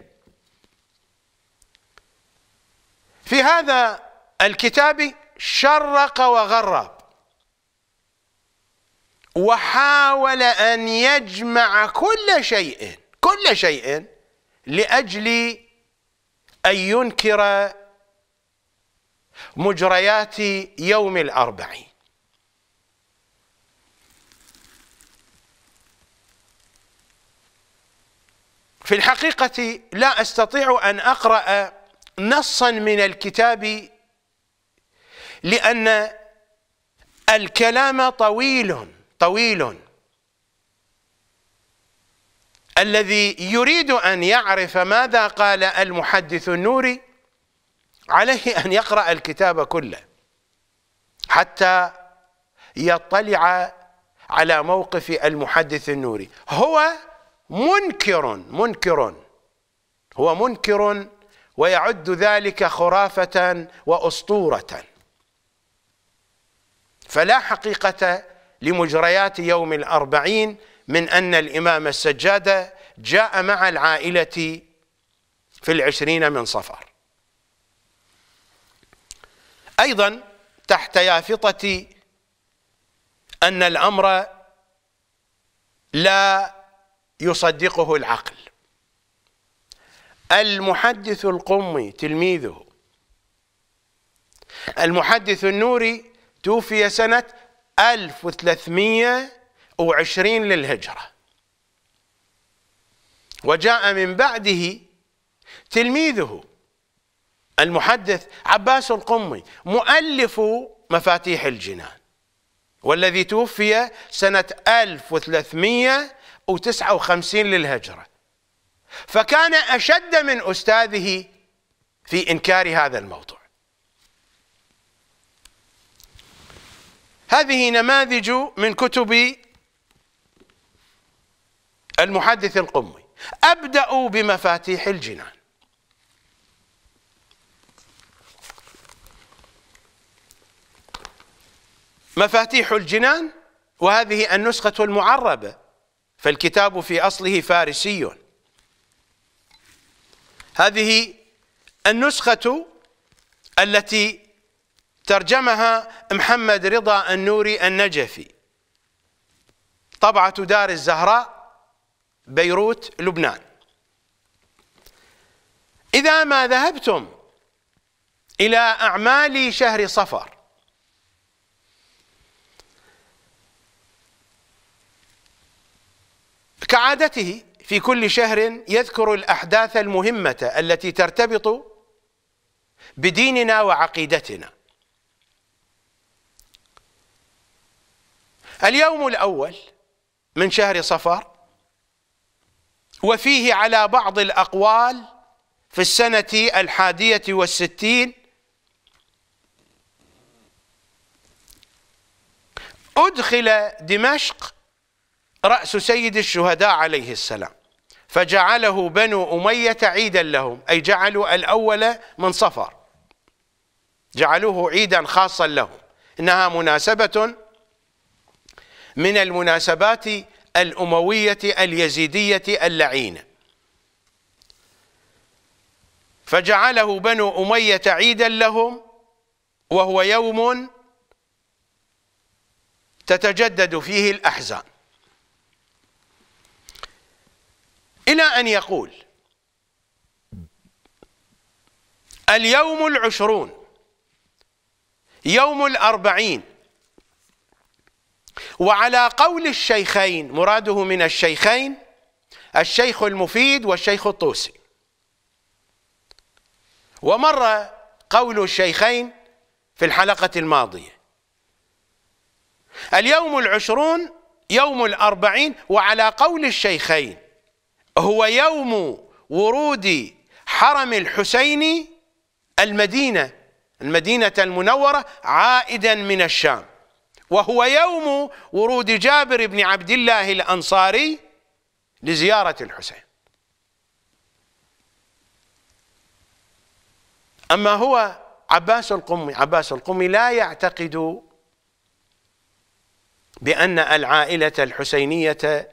في هذا الكتاب شرق وغرب وحاول أن يجمع كل شيء لأجل أن ينكر مجريات يوم الأربعين. في الحقيقة لا أستطيع أن أقرأ نصا من الكتاب لأن الكلام طويل. الذي يريد أن يعرف ماذا قال المحدث النوري عليه أن يقرأ الكتاب كله حتى يطلع على موقف المحدث النوري. هو منكر ويعد ذلك خرافة وأسطورة، فلا حقيقة لمجريات يوم الأربعين من أن الإمام السجاد جاء مع العائلة في 20 من صفر. أيضا تحت يافطة أن الأمر لا يصدقه العقل، المحدث القمي تلميذه، المحدث النوري توفي سنة 1320 للهجرة، وجاء من بعده تلميذه المحدث عباس القمي مؤلف مفاتيح الجنان، والذي توفي سنة 1359 للهجرة، فكان أشد من أستاذه في إنكار هذا الموضوع. هذه نماذج من كتب المحدث القمي. أبدأ بمفاتيح الجنان. مفاتيح الجنان، وهذه النسخة المعربة، فالكتاب في أصله فارسي. هذه النسخة التي ترجمها محمد رضا النوري النجفي، طبعة دار الزهراء، بيروت، لبنان. إذا ما ذهبتم إلى أعمال شهر صفر كعادته في كل شهر يذكر الأحداث المهمة التي ترتبط بديننا وعقيدتنا. اليوم الأول من شهر صفر، وفيه على بعض الأقوال في السنة 61 أدخل دمشق رأس سيد الشهداء عليه السلام، فجعله بنو أمية عيدا لهم، أي جعلوا الأول من صفر جعلوه عيدا خاصا لهم، إنها مناسبة من المناسبات الأموية اليزيدية اللعينة، فجعله بنو أمية عيدا لهم، وهو يوم تتجدد فيه الأحزان. إلى أن يقول: اليوم 20، يوم 40، وعلى قول الشيخين، مراده من الشيخين الشيخ المفيد والشيخ الطوسي. ومر قول الشيخين في الحلقة الماضية. اليوم 20، يوم 40، وعلى قول الشيخين هو يوم ورود حرم الحسين المدينة المنورة عائدا من الشام، وهو يوم ورود جابر بن عبد الله الأنصاري لزيارة الحسين. أما هو عباس القمي لا يعتقد بأن العائلة الحسينية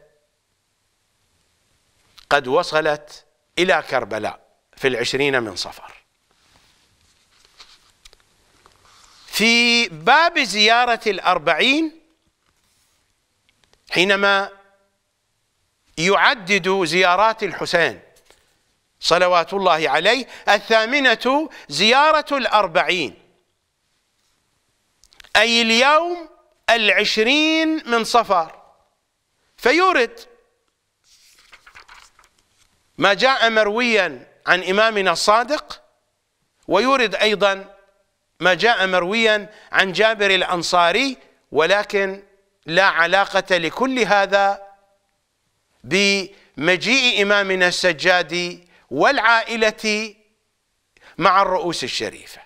قد وصلت إلى كربلاء في 20 من صفر. في باب زيارة 40 حينما يعدد زيارات الحسين صلوات الله عليه، 8 زيارة 40، أي اليوم 20 من صفر، فيورد ما جاء مرويا عن إمامنا الصادق، ويورد أيضا ما جاء مرويا عن جابر الأنصاري، ولكن لا علاقة لكل هذا بمجيء إمامنا السجادي والعائلة مع الرؤوس الشريفة.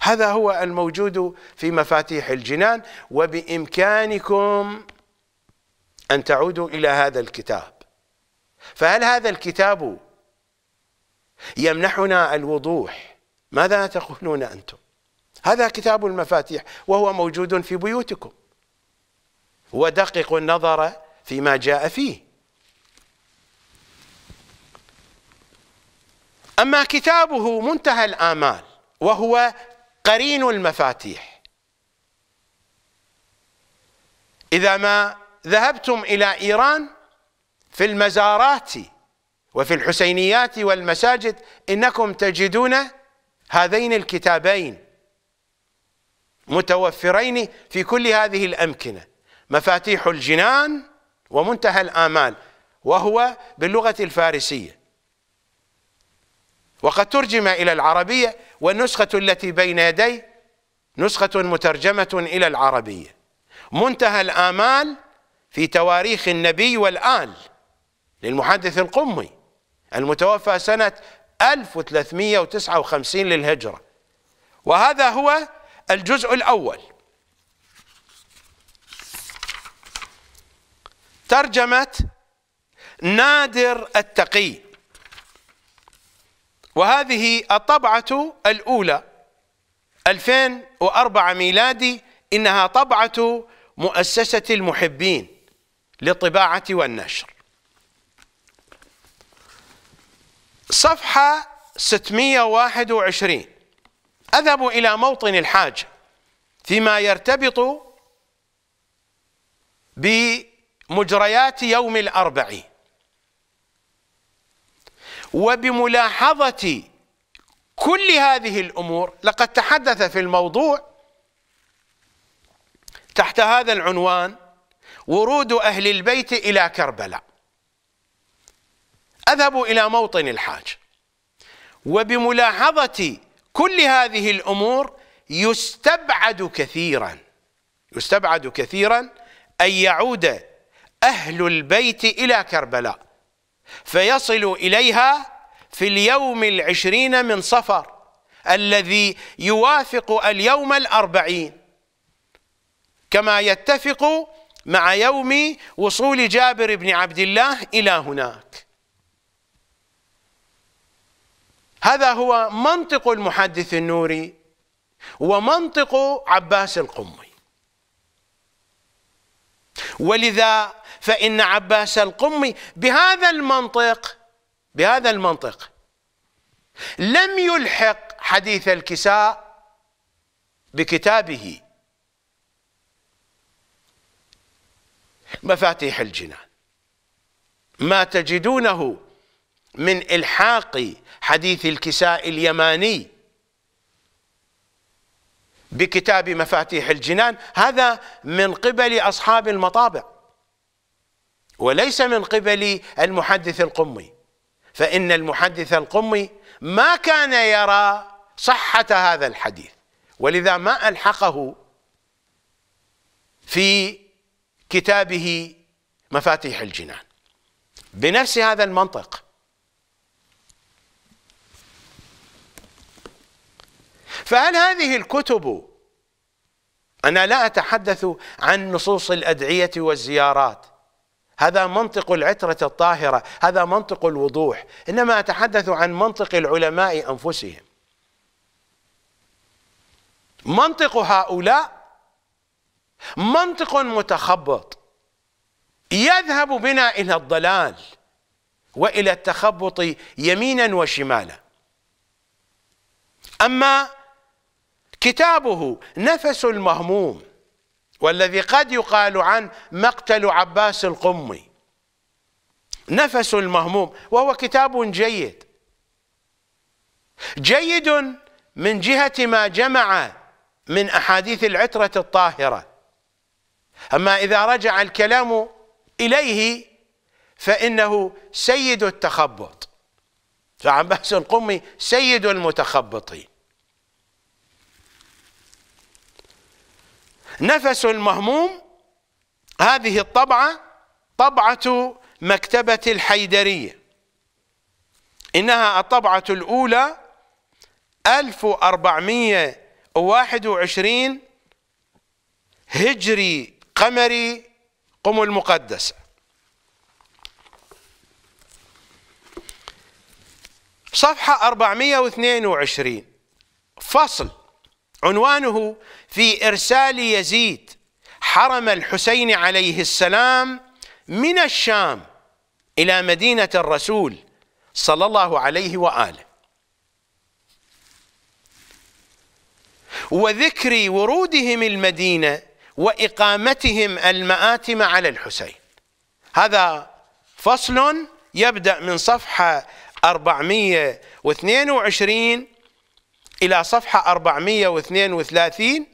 هذا هو الموجود في مفاتيح الجنان، وبإمكانكم أن تعودوا إلى هذا الكتاب. فهل هذا الكتاب يمنحنا الوضوح؟ ماذا تقولون أنتم؟ هذا كتاب المفاتيح وهو موجود في بيوتكم، ودقق النظر فيما جاء فيه. أما كتابه منتهى الآمال وهو قرين المفاتيح. إذا ما ذهبتم إلى إيران في المزارات وفي الحسينيات والمساجد إنكم تجدون هذين الكتابين متوفرين في كل هذه الأمكنة، مفاتيح الجنان ومنتهى الآمال، وهو باللغة الفارسية وقد ترجم إلى العربية، والنسخة التي بين يدي نسخة مترجمة إلى العربية. منتهى الآمال في تواريخ النبي والآل للمحدث القمي المتوفى سنة 1359 للهجرة، وهذا هو الجزء الأول. ترجمة نادر التقي، وهذه الطبعة الأولى 2004 ميلادي، إنها طبعة مؤسسة المحبين للطباعة والنشر. صفحة 621. أذهب إلى موطن الحاجة فيما يرتبط بمجريات يوم 40، وبملاحظة كل هذه الأمور. لقد تحدث في الموضوع تحت هذا العنوان ورود أهل البيت إلى كربلاء. أذهب إلى موطن الحاج، وبملاحظة كل هذه الأمور يستبعد كثيرا أن يعود أهل البيت إلى كربلاء فيصل إليها في اليوم 20 من صفر الذي يوافق اليوم 40، كما يتفق مع يوم وصول جابر بن عبد الله إلى هناك. هذا هو منطق المحدث النوري ومنطق عباس القمي، ولذا فإن عباس القمي بهذا المنطق لم يلحق حديث الكساء بكتابه مفاتيح الجنان. ما تجدونه من إلحاق حديث الكساء اليماني بكتاب مفاتيح الجنان هذا من قبل أصحاب المطابع وليس من قبل المحدث القمي، فإن المحدث القمي ما كان يرى صحة هذا الحديث، ولذا ما ألحقه في كتابه مفاتيح الجنان بنفس هذا المنطق. فهل هذه الكتب، أنا لا أتحدث عن نصوص الأدعية والزيارات، هذا منطق العترة الطاهرة، هذا منطق الوضوح، إنما أتحدث عن منطق العلماء أنفسهم. منطق هؤلاء منطق متخبط يذهب بنا إلى الضلال وإلى التخبط يمينا وشمالا. أما كتابه نفس المهموم والذي قد يقال عنه مقتل عباس القمي، نفس المهموم، وهو كتاب جيد، جيد من جهة ما جمع من أحاديث العترة الطاهرة، أما إذا رجع الكلام إليه فإنه سيد التخبط، فعباس القمي سيد المتخبطين. نفس المهموم هذه الطبعة طبعة مكتبة الحيدرية، إنها الطبعة الأولى 1421 هجري قمري قم المقدسة. صفحة 422، فصل عنوانه في إرسال يزيد حرم الحسين عليه السلام من الشام إلى مدينة الرسول صلى الله عليه وآله، وذكر ورودهم المدينة وإقامتهم المآتم على الحسين. هذا فصل يبدأ من صفحة 422 إلى صفحة 432.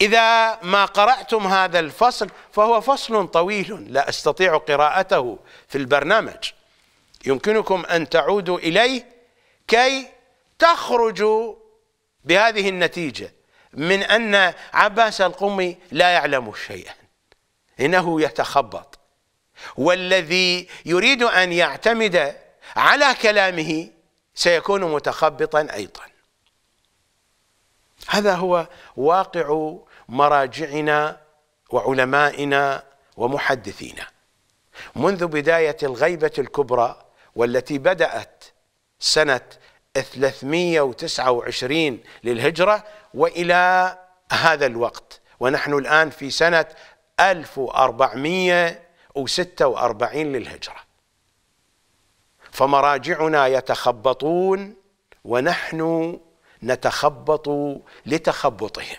إذا ما قرأتم هذا الفصل فهو فصل طويل لا أستطيع قراءته في البرنامج، يمكنكم أن تعودوا إليه كي تخرجوا بهذه النتيجة من أن عباس القمي لا يعلم شيئا، إنه يتخبط، والذي يريد أن يعتمد على كلامه سيكون متخبطا أيضا. هذا هو واقع مراجعنا وعلمائنا ومحدثينا منذ بداية الغيبة الكبرى، والتي بدأت سنة 329 للهجرة وإلى هذا الوقت، ونحن الآن في سنة 1446 للهجرة. فمراجعنا يتخبطون ونحن نتخبط لتخبطهم.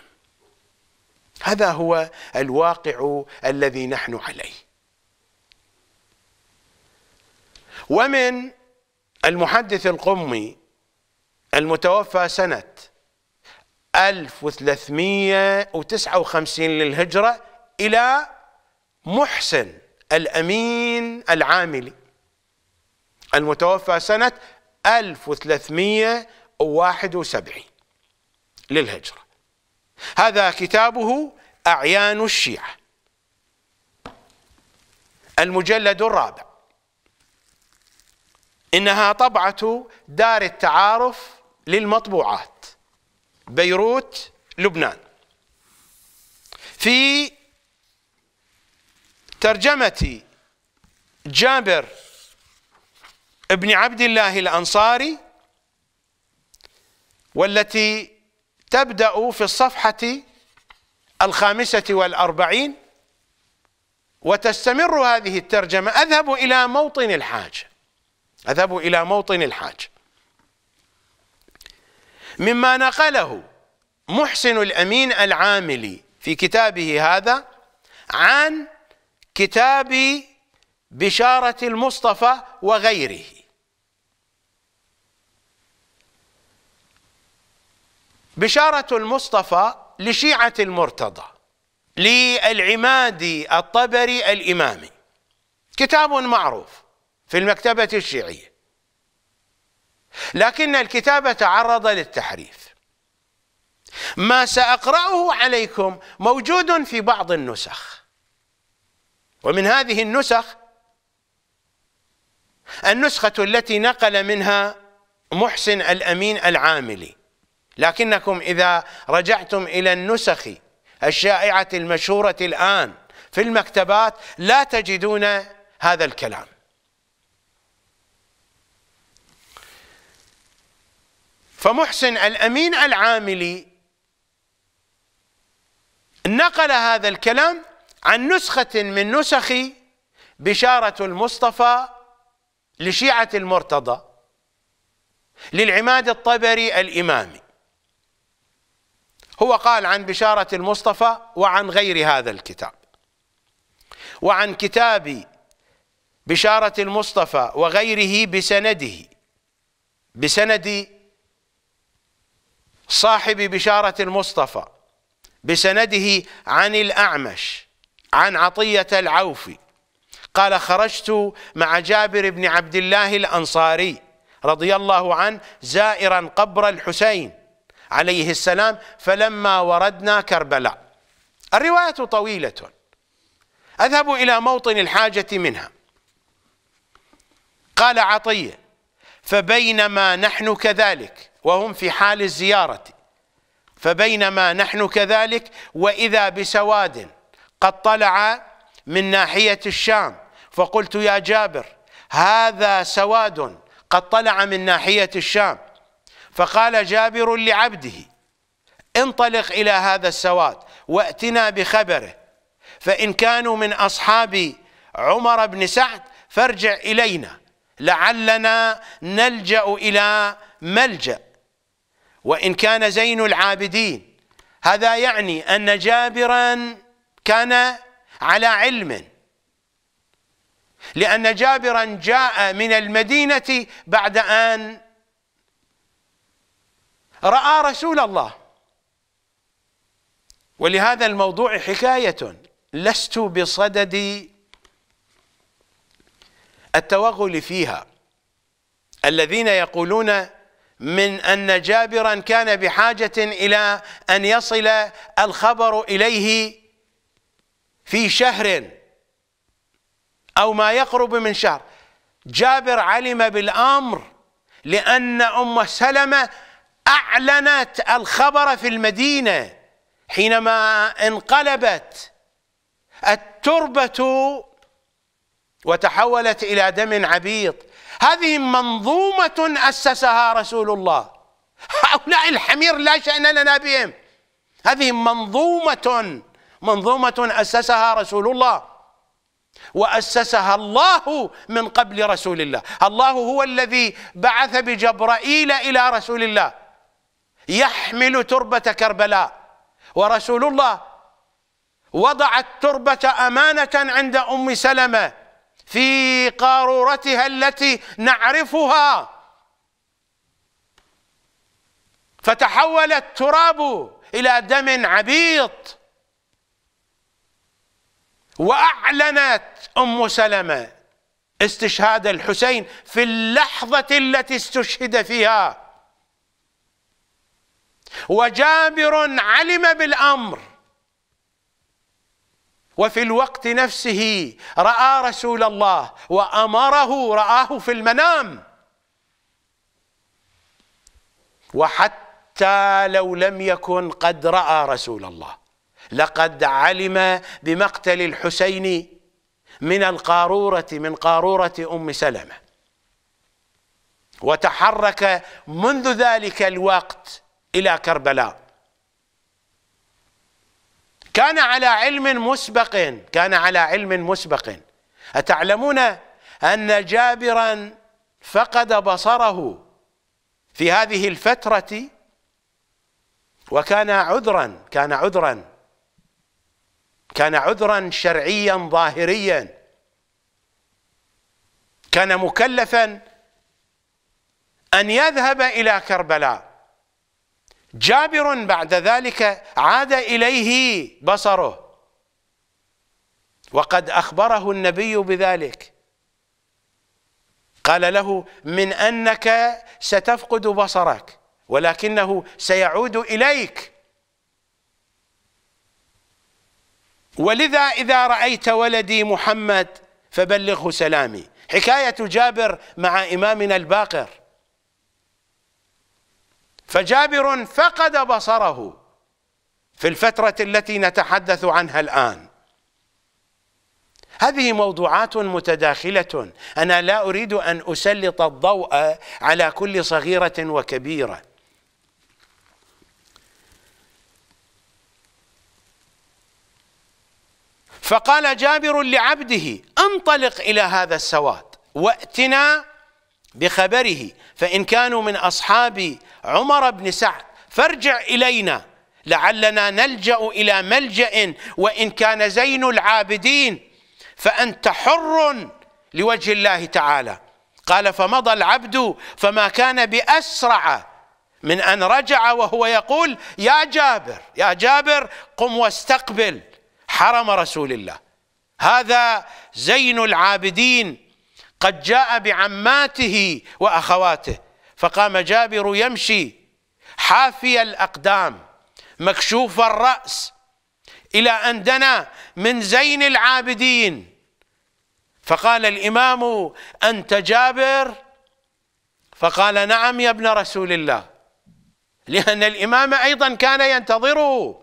هذا هو الواقع الذي نحن عليه. ومن المحدث القمي المتوفى سنة 1359 للهجرة إلى محسن الأمين العاملي المتوفى سنة 1371 للهجرة، هذا كتابه أعيان الشيعة المجلد الرابع، إنها طبعة دار التعارف للمطبوعات بيروت لبنان، في ترجمة جابر ابن عبد الله الأنصاري، والتي تبدأ في الصفحة 45 وتستمر هذه الترجمة. أذهب إلى موطن الحاجة، أذهب إلى موطن الحاجة. مما نقله محسن الأمين العاملي في كتابه هذا عن كتاب بشارة المصطفى وغيره، بشارة المصطفى لشيعة المرتضى للعمادي الطبري الإمامي، كتاب معروف في المكتبة الشيعية، لكن الكتاب تعرض للتحريف. ما سأقرأه عليكم موجود في بعض النسخ، ومن هذه النسخ النسخة التي نقل منها محسن الأمين العاملي، لكنكم إذا رجعتم إلى النسخ الشائعة المشهورة الآن في المكتبات لا تجدون هذا الكلام. فمحسن الأمين العاملي نقل هذا الكلام عن نسخة من نسخ بشارة المصطفى لشيعة المرتضى للعماد الطبري الإمامي. هو قال عن بشارة المصطفى وعن غير هذا الكتاب وعن كتاب بشارة المصطفى وغيره بسند صاحب بشارة المصطفى بسنده عن الأعمش عن عطية العوفي قال: خرجت مع جابر بن عبد الله الأنصاري رضي الله عنه زائرا قبر الحسين عليه السلام فلما وردنا كربلاء. الرواية طويلة، أذهب إلى موطن الحاجة منها. قال عطية: فبينما نحن كذلك وهم في حال الزيارة، فبينما نحن كذلك وإذا بسواد قد طلع من ناحية الشام، فقلت يا جابر: هذا سواد قد طلع من ناحية الشام. فقال جابر لعبده: انطلق إلى هذا السواد وأتنا بخبره، فإن كانوا من أصحاب عمر بن سعد فارجع إلينا لعلنا نلجأ إلى ملجأ، وإن كان زين العابدين. هذا يعني أن جابرا كان على علم، لأن جابرا جاء من المدينة بعد أن رأى رسول الله. ولهذا الموضوع حكاية، لست بصدد التوغل فيها. الذين يقولون من أن جابرا كان بحاجة إلى أن يصل الخبر إليه في شهر أو ما يقرب من شهر، جابر علم بالأمر لأن أم سلمة أعلنت الخبر في المدينة حينما انقلبت التربة وتحولت إلى دم عبيط. هذه منظومة أسسها رسول الله، هؤلاء الحمير لا شأن لنا بهم، هذه منظومة أسسها رسول الله، وأسسها الله من قبل رسول الله. الله هو الذي بعث بجبرائيل إلى رسول الله يحمل تربة كربلاء، ورسول الله وضع التربة أمانة عند أم سلمة في قارورتها التي نعرفها، فتحول التراب إلى دم عبيط، وأعلنت أم سلمة استشهاد الحسين في اللحظة التي استشهد فيها، وجابر علم بالأمر، وفي الوقت نفسه رأى رسول الله وأمره، رآه في المنام. وحتى لو لم يكن قد رأى رسول الله لقد علم بمقتل الحسين من القارورة، من قارورة أم سلمة، وتحرك منذ ذلك الوقت إلى كربلاء. كان على علم مسبق، كان على علم مسبق. أتعلمون أن جابرا فقد بصره في هذه الفترة، وكان عذرا، كان عذرا شرعيا ظاهريا، كان مكلفا أن يذهب إلى كربلاء. جابر بعد ذلك عاد إليه بصره، وقد أخبره النبي بذلك، قال له: من أنك ستفقد بصرك ولكنه سيعود إليك، ولذا إذا رأيت ولدي محمد فبلغه سلامي. حكاية جابر مع إمامنا الباقر. فجابر فقد بصره في الفترة التي نتحدث عنها الآن. هذه موضوعات متداخلة، أنا لا أريد أن أسلط الضوء على كل صغيرة وكبيرة. فقال جابر لعبده انطلق إلى هذا السواد وأتنا بخبره، فإن كانوا من أصحاب عمر بن سعد فارجع إلينا لعلنا نلجأ إلى ملجأ، وإن كان زين العابدين فأنت حر لوجه الله تعالى. قال فمضى العبد، فما كان بأسرع من أن رجع وهو يقول يا جابر يا جابر قم واستقبل حرم رسول الله. هذا زين العابدين قد جاء بعماته وأخواته. فقام جابر يمشي حافي الأقدام مكشوف الرأس إلى أن دنا من زين العابدين، فقال الإمام أنت جابر؟ فقال نعم يا ابن رسول الله، لأن الإمام أيضا كان ينتظره،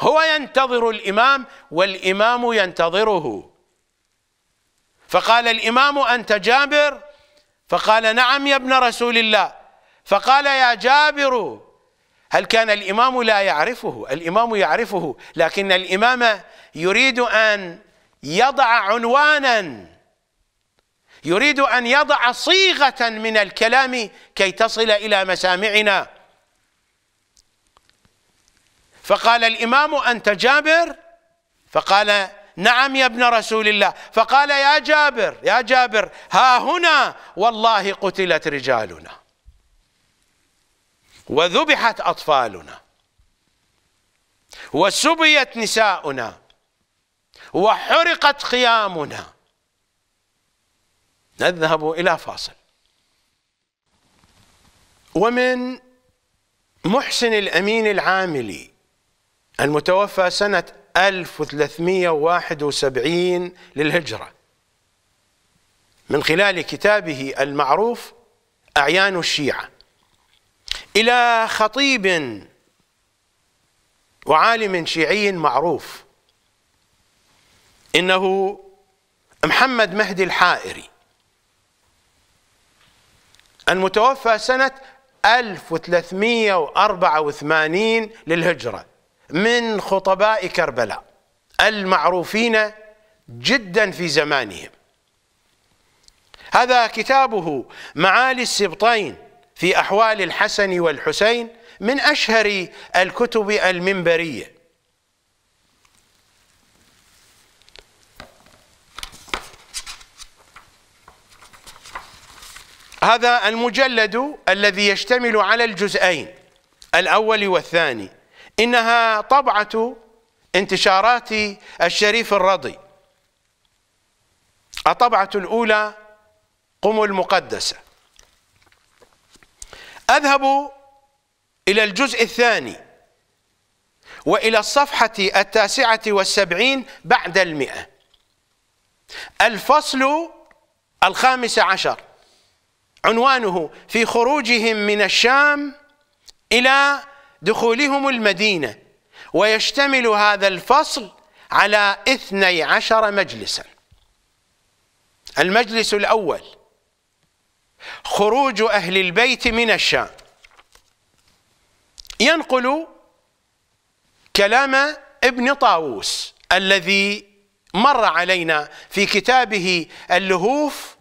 هو ينتظر الإمام والإمام ينتظره. فقال الإمام أنت جابر؟ فقال نعم يا ابن رسول الله. فقال يا جابر، هل كان الإمام لا يعرفه؟ الإمام يعرفه، لكن الإمام يريد أن يضع عنوانا، يريد أن يضع صيغة من الكلام كي تصل إلى مسامعنا. فقال الإمام أنت جابر؟ فقال نعم يا ابن رسول الله. فقال يا جابر يا جابر ها هنا والله قتلت رجالنا وذبحت أطفالنا وسبيت نساؤنا وحرقت خيامنا. نذهب إلى فاصل. ومن محسن الأمين العاملي المتوفى سنة 1371 للهجرة من خلال كتابه المعروف أعيان الشيعة إلى خطيب وعالم شيعي معروف إنه محمد مهدي الحائري المتوفى سنة 1384 للهجرة من خطباء كربلاء المعروفين جدا في زمانهم. هذا كتابه معالي السبطين في أحوال الحسن والحسين من أشهر الكتب المنبرية. هذا المجلد الذي يشتمل على الجزئين الأول والثاني إنها طبعة انتشارات الشريف الرضي. الطبعة الأولى قم المقدسة. أذهب إلى الجزء الثاني وإلى الصفحة 79 بعد 100 الفصل 15 عنوانه في خروجهم من الشام إلى دخولهم المدينة، ويشتمل هذا الفصل على 12 مجلسا. المجلس الأول خروج أهل البيت من الشام، ينقل كلام ابن طاووس الذي مر علينا في كتابه اللهوف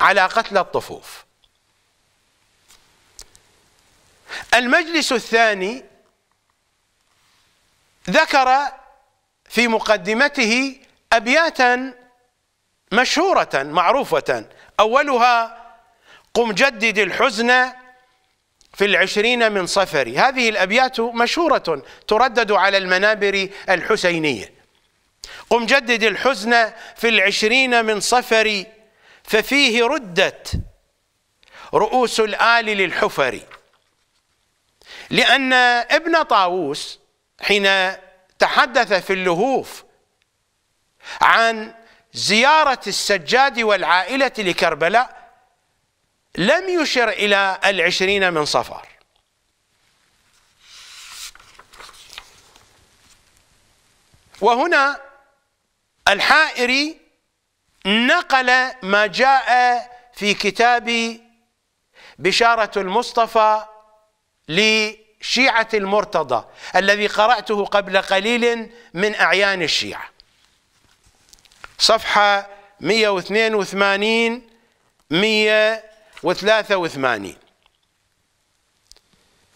على قتل الطفوف. المجلس الثاني ذكر في مقدمته أبياتا مشهورة معروفة، أولها قم جدد الحزن في 20 من صفر. هذه الأبيات مشهورة تردد على المنابر الحسينية. قم جدد الحزن في 20 من صفر ففيه ردت رؤوس الآل للحفر، لأن ابن طاووس حين تحدث في اللهوف عن زيارة السجاد والعائلة لكربلاء لم يشر إلى 20 من صفر. وهنا الحائري نقل ما جاء في كتاب بشارة المصطفى للحائري شيعة المرتضى الذي قرأته قبل قليل من أعيان الشيعة، صفحة 182 183،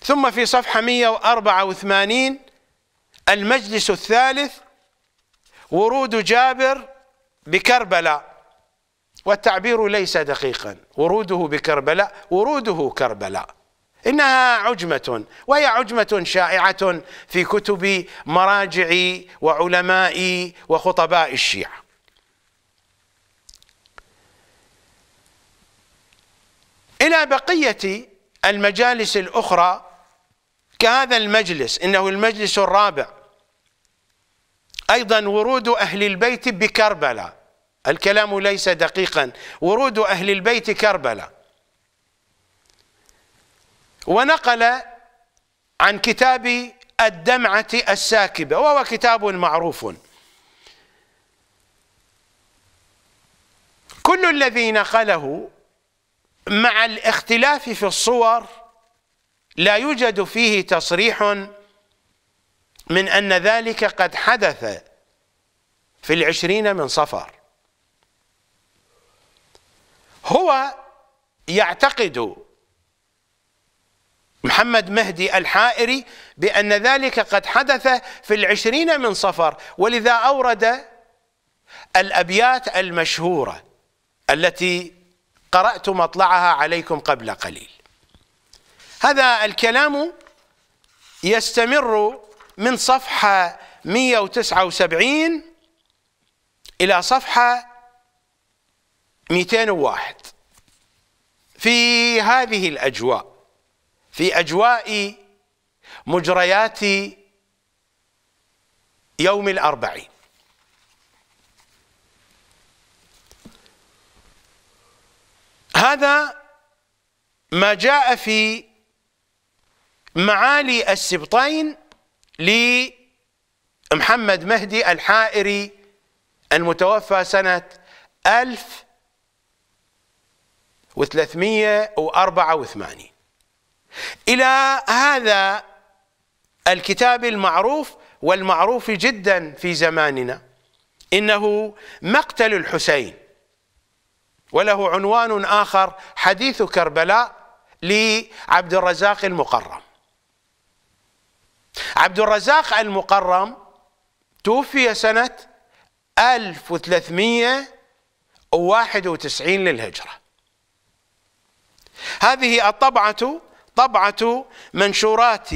ثم في صفحة 184 المجلس الثالث ورود جابر بكربلاء، والتعبير ليس دقيقا، وروده بكربلاء، وروده كربلاء، إنها عجمة، وهي عجمة شائعة في كتب مراجع وعلماء وخطباء الشيعة. إلى بقية المجالس الأخرى كهذا المجلس، إنه المجلس الرابع، أيضا ورود أهل البيت بكربلاء، الكلام ليس دقيقا، ورود أهل البيت كربلاء. ونقل عن كتاب الدمعة الساكبة، وهو كتاب معروف. كل الذي نقله مع الاختلاف في الصور لا يوجد فيه تصريح من أن ذلك قد حدث في 20 من صفر. هو يعتقد محمد مهدي الحائري بأن ذلك قد حدث في 20 من صفر، ولذا أورد الأبيات المشهورة التي قرأت مطلعها عليكم قبل قليل. هذا الكلام يستمر من صفحة 179 إلى صفحة 201 في هذه الأجواء، في أجواء مجريات يوم الأربعين. هذا ما جاء في معالي السبطين لمحمد مهدي الحائري المتوفى سنة 1384. إلى هذا الكتاب المعروف والمعروف جدا في زماننا، إنه مقتل الحسين، وله عنوان آخر حديث كربلاء لعبد الرزاق المقرم. عبد الرزاق المقرم توفي سنة 1391 للهجرة. هذه الطبعة طبعة منشورات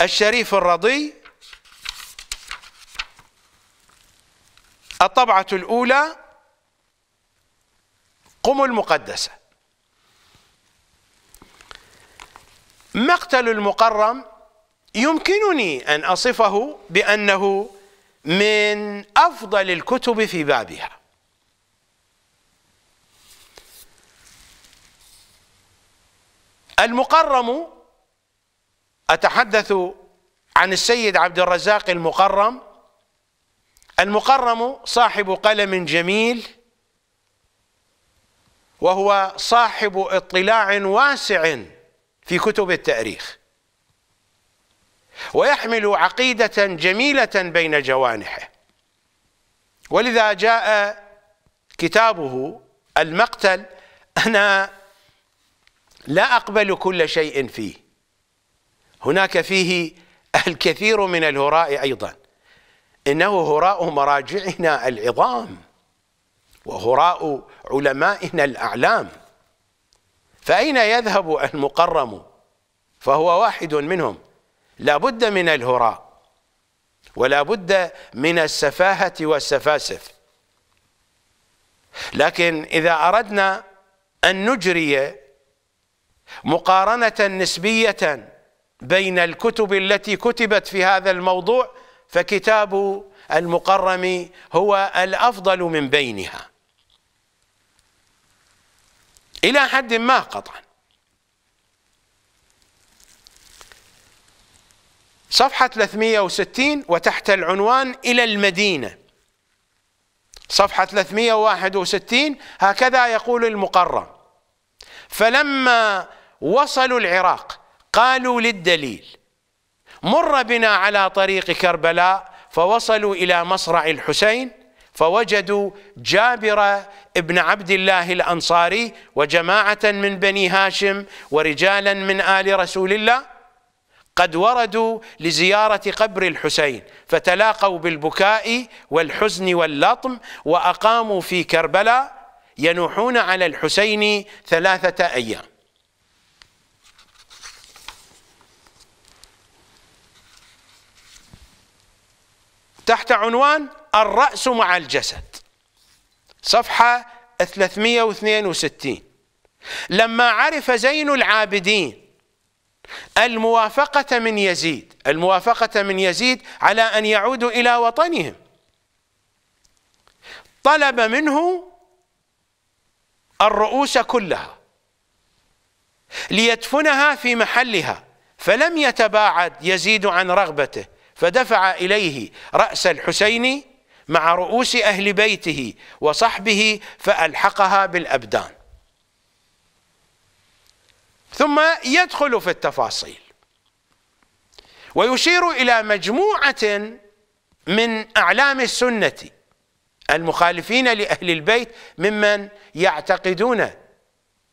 الشريف الرضي، الطبعة الأولى، قم المقدسة. مقتل المقرم يمكنني أن أصفه بأنه من أفضل الكتب في بابها. المقرم، أتحدث عن السيد عبد الرزاق المقرم. المقرم صاحب قلم جميل، وهو صاحب اطلاع واسع في كتب التاريخ، ويحمل عقيدة جميلة بين جوانحه، ولذا جاء كتابه المقتل. أنا لا أقبل كل شيء فيه، هناك فيه الكثير من الهراء أيضا، إنه هراء مراجعنا العظام وهراء علمائنا الأعلام، فأين يذهب المقرم؟ فهو واحد منهم. لا بد من الهراء، ولا بد من السفاهة والسفاسف، لكن إذا أردنا أن نجري مقارنة نسبية بين الكتب التي كتبت في هذا الموضوع، فكتاب المقرم هو الأفضل من بينها إلى حد ما قطعا. صفحة 360 وتحت العنوان إلى المدينة، صفحة 361، هكذا يقول المقرم: فلما وصلوا العراق قالوا للدليل مر بنا على طريق كربلاء، فوصلوا إلى مصرع الحسين فوجدوا جابر ابن عبد الله الأنصاري وجماعة من بني هاشم ورجالا من آل رسول الله قد وردوا لزيارة قبر الحسين، فتلاقوا بالبكاء والحزن واللطم، وأقاموا في كربلاء ينوحون على الحسين 3 أيام. تحت عنوان الرأس مع الجسد، صفحة 362. لما عرف زين العابدين الموافقة من يزيد على أن يعودوا إلى وطنهم، طلب منه الرؤوس كلها ليدفنها في محلها، فلم يتباعد يزيد عن رغبته، فدفع إليه رأس الحسين مع رؤوس أهل بيته وصحبه فألحقها بالأبدان. ثم يدخل في التفاصيل ويشير إلى مجموعة من أعلام السنة المخالفين لأهل البيت ممن يعتقدون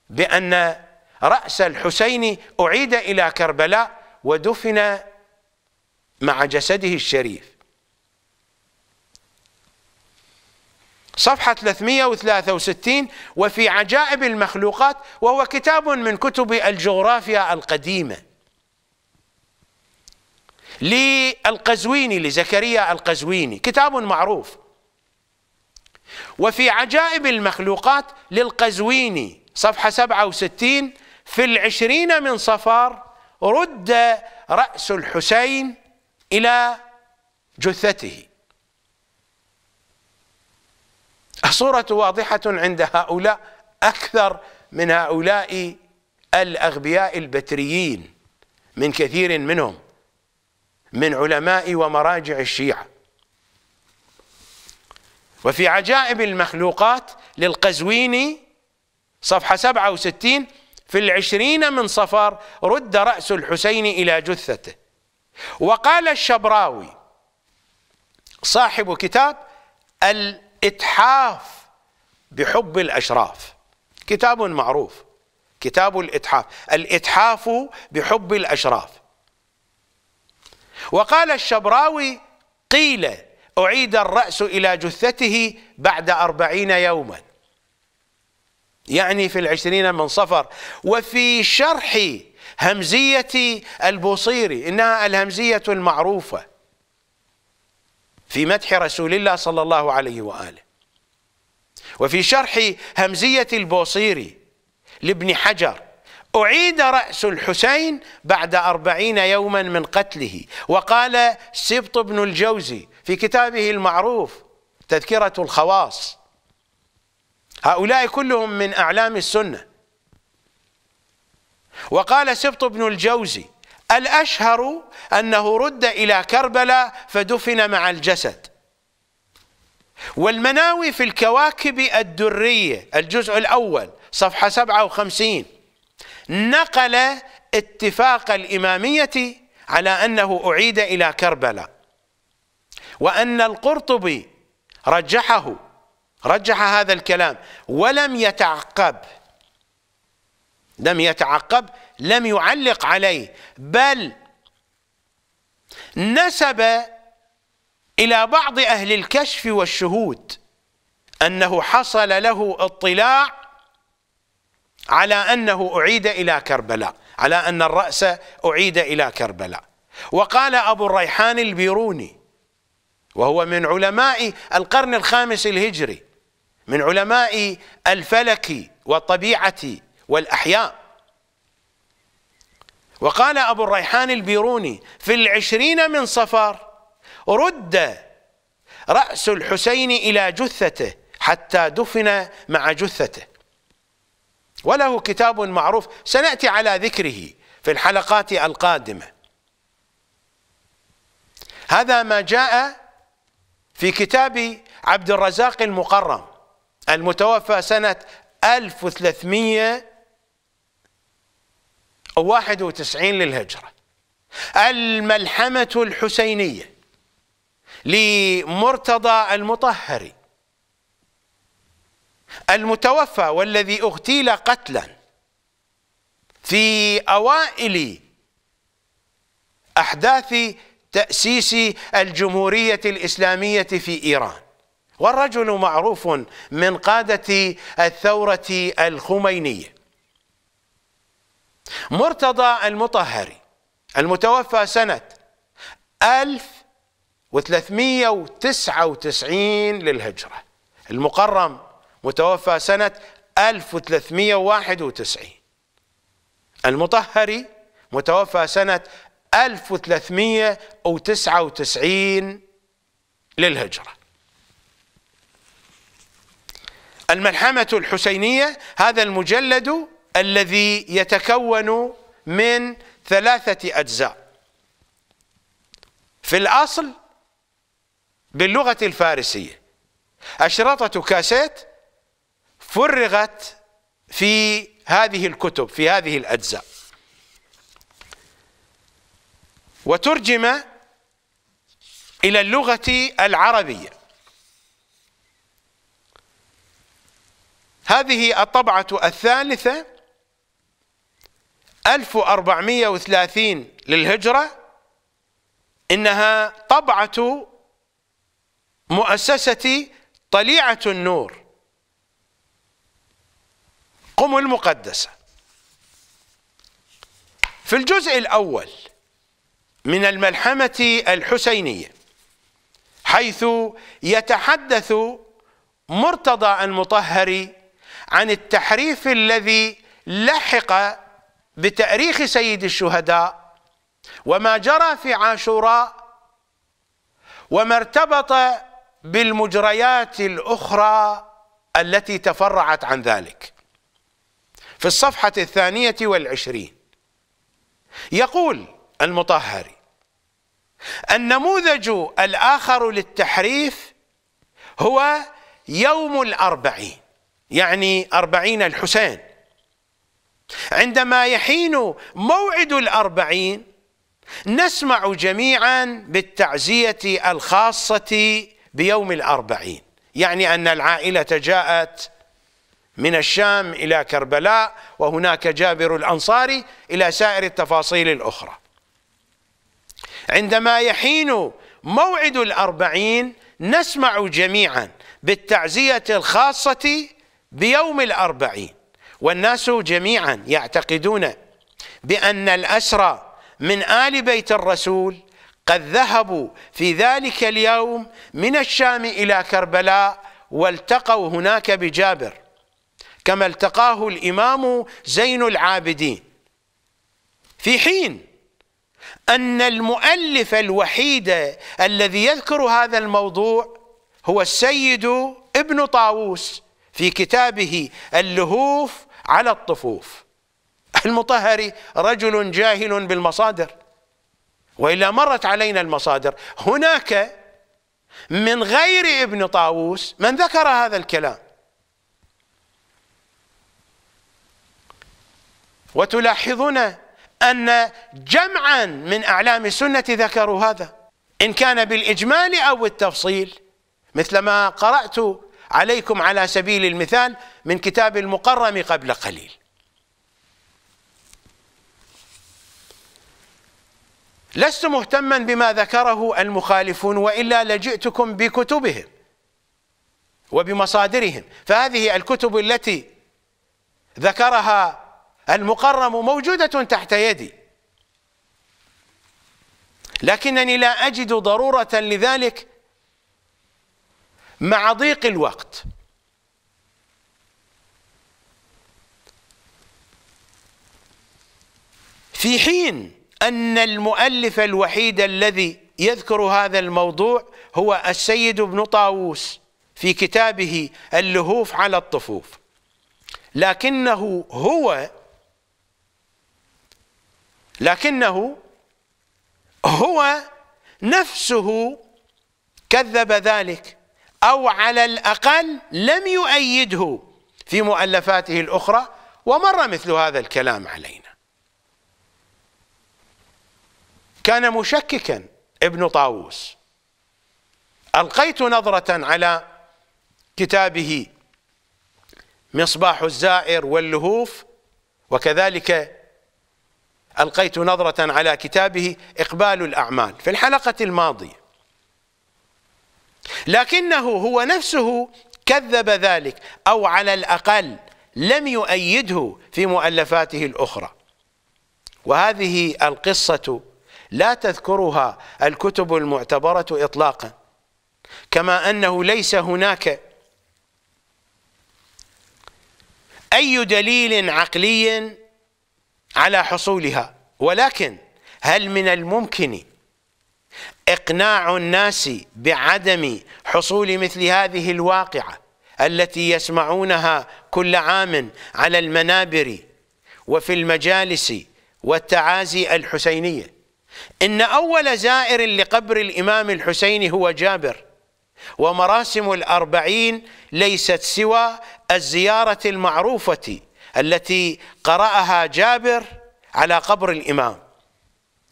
بأن رأس الحسين أعيد إلى كربلاء ودفن مع جسده الشريف. صفحة 363. وفي عجائب المخلوقات، وهو كتاب من كتب الجغرافيا القديمة للقزويني، لزكريا القزويني، كتاب معروف. وفي عجائب المخلوقات للقزويني صفحة 67، في 20 من صفر رد رأس الحسين إلى جثته. الصورة واضحة عند هؤلاء أكثر من هؤلاء الأغبياء البتريين من كثير منهم من علماء ومراجع الشيعة. وفي عجائب المخلوقات للقزويني صفحة 67، في 20 من صفر رد رأس الحسين إلى جثته. وقال الشبراوي صاحب كتاب الإتحاف بحب الأشراف، كتاب معروف، كتاب الإتحاف، الإتحاف بحب الأشراف، وقال الشبراوي قيل أعيد الرأس إلى جثته بعد 40 يوما، يعني في 20 من صفر. وفي شرح همزية البوصيري، إنها الهمزية المعروفة في مدح رسول الله صلى الله عليه وآله، وفي شرح همزية البوصيري لابن حجر، أعيد رأس الحسين بعد 40 يوما من قتله. وقال سبط بن الجوزي في كتابه المعروف تذكرة الخواص. هؤلاء كلهم من أعلام السنة. وقال سبط بن الجوزي الأشهر أنه رد إلى كربلاء فدفن مع الجسد. والمناوي في الكواكب الدرية الجزء الأول صفحة 57 نقل اتفاق الإمامية على أنه أعيد إلى كربلاء، وأن القرطبي رجح هذا الكلام ولم يتعقب، لم يعلق عليه، بل نسب إلى بعض أهل الكشف والشهود أنه حصل له اطلاع على أنه أعيد إلى كربلاء، على أن الرأس أعيد إلى كربلاء. وقال أبو الريحان البيروني، وهو من علماء القرن الخامس الهجري، من علماء الفلك والطبيعة والأحياء، وقال أبو الريحان البيروني في 20 من صفر رد رأس الحسين إلى جثته حتى دفن مع جثته. وله كتاب معروف سنأتي على ذكره في الحلقات القادمة. هذا ما جاء في كتاب عبد الرزاق المقرم المتوفى سنة 1391 للهجرة. الملحمة الحسينية لمرتضى المطهري المتوفى والذي اغتيل قتلا في أوائل أحداث تأسيس الجمهورية الإسلامية في إيران، والرجل معروف من قادة الثورة الخمينية. مرتضى المطهري المتوفى سنة 1399 للهجرة، المقرم متوفى سنة 1391، المطهري متوفى سنة 1399 للهجرة. الملحمة الحسينية، هذا المجلد الذي يتكون من 3 أجزاء في الأصل باللغة الفارسية، أشرطة كاسيت فرغت في هذه الكتب في هذه الأجزاء، وترجم إلى اللغة العربية. هذه الطبعة الثالثة 1430 للهجرة، إنها طبعة مؤسسة طليعة النور قم المقدسة. في الجزء الأول من الملحمة الحسينية، حيث يتحدث مرتضى المطهري عن التحريف الذي لحق بتأريخ سيد الشهداء وما جرى في عاشوراء وما ارتبط بالمجريات الأخرى التي تفرعت عن ذلك. في الصفحة 22 يقول المطهري: النموذج الآخر للتحريف هو يوم 40، يعني 40 الحسين، عندما يحين موعد 40 نسمع جميعا بالتعزية الخاصة بيوم 40، يعني أن العائلة جاءت من الشام إلى كربلاء، وهناك جابر الأنصاري إلى سائر التفاصيل الأخرى. عندما يحين موعد 40 نسمع جميعا بالتعزية الخاصة بيوم 40، والناس جميعا يعتقدون بأن الأسرى من آل بيت الرسول قد ذهبوا في ذلك اليوم من الشام إلى كربلاء والتقوا هناك بجابر، كما التقاه الإمام زين العابدين، في حين أن المؤلف الوحيد الذي يذكر هذا الموضوع هو السيد ابن طاووس في كتابه اللهوف على الطفوف. المطهري رجل جاهل بالمصادر، وإلا مرت علينا المصادر. هناك من غير ابن طاووس من ذكر هذا الكلام. وتلاحظون أن جمعا من أعلام السنة ذكروا هذا، إن كان بالإجمال أو التفصيل، مثل ما قرأت عليكم على سبيل المثال من كتاب المقرم قبل قليل. لست مهتما بما ذكره المخالفون، وإلا لجئتكم بكتبهم وبمصادرهم، فهذه الكتب التي ذكرها المقرم موجودة تحت يدي، لكنني لا أجد ضرورة لذلك مع ضيق الوقت. في حين أن المؤلف الوحيد الذي يذكر هذا الموضوع هو السيد ابن طاووس في كتابه اللهوف على الطفوف، لكنه هو نفسه كذب ذلك، أو على الأقل لم يؤيده في مؤلفاته الأخرى، ومر مثل هذا الكلام علينا. كان مشككا ابن طاووس. ألقيت نظرة على كتابه مصباح الزائر واللهوف، وكذلك ألقيت نظرة على كتابه إقبال الأعمال في الحلقة الماضية، لكنه هو نفسه كذب ذلك، أو على الأقل لم يؤيده في مؤلفاته الأخرى. وهذه القصة لا تذكرها الكتب المعتبرة إطلاقا، كما أنه ليس هناك أي دليل عقلي على حصولها، ولكن هل من الممكن إقناع الناس بعدم حصول مثل هذه الواقعة التي يسمعونها كل عام على المنابر وفي المجالس والتعازي الحسينية؟ إن أول زائر لقبر الإمام الحسين هو جابر، ومراسم الأربعين ليست سوى الزيارة المعروفة التي قرأها جابر على قبر الإمام.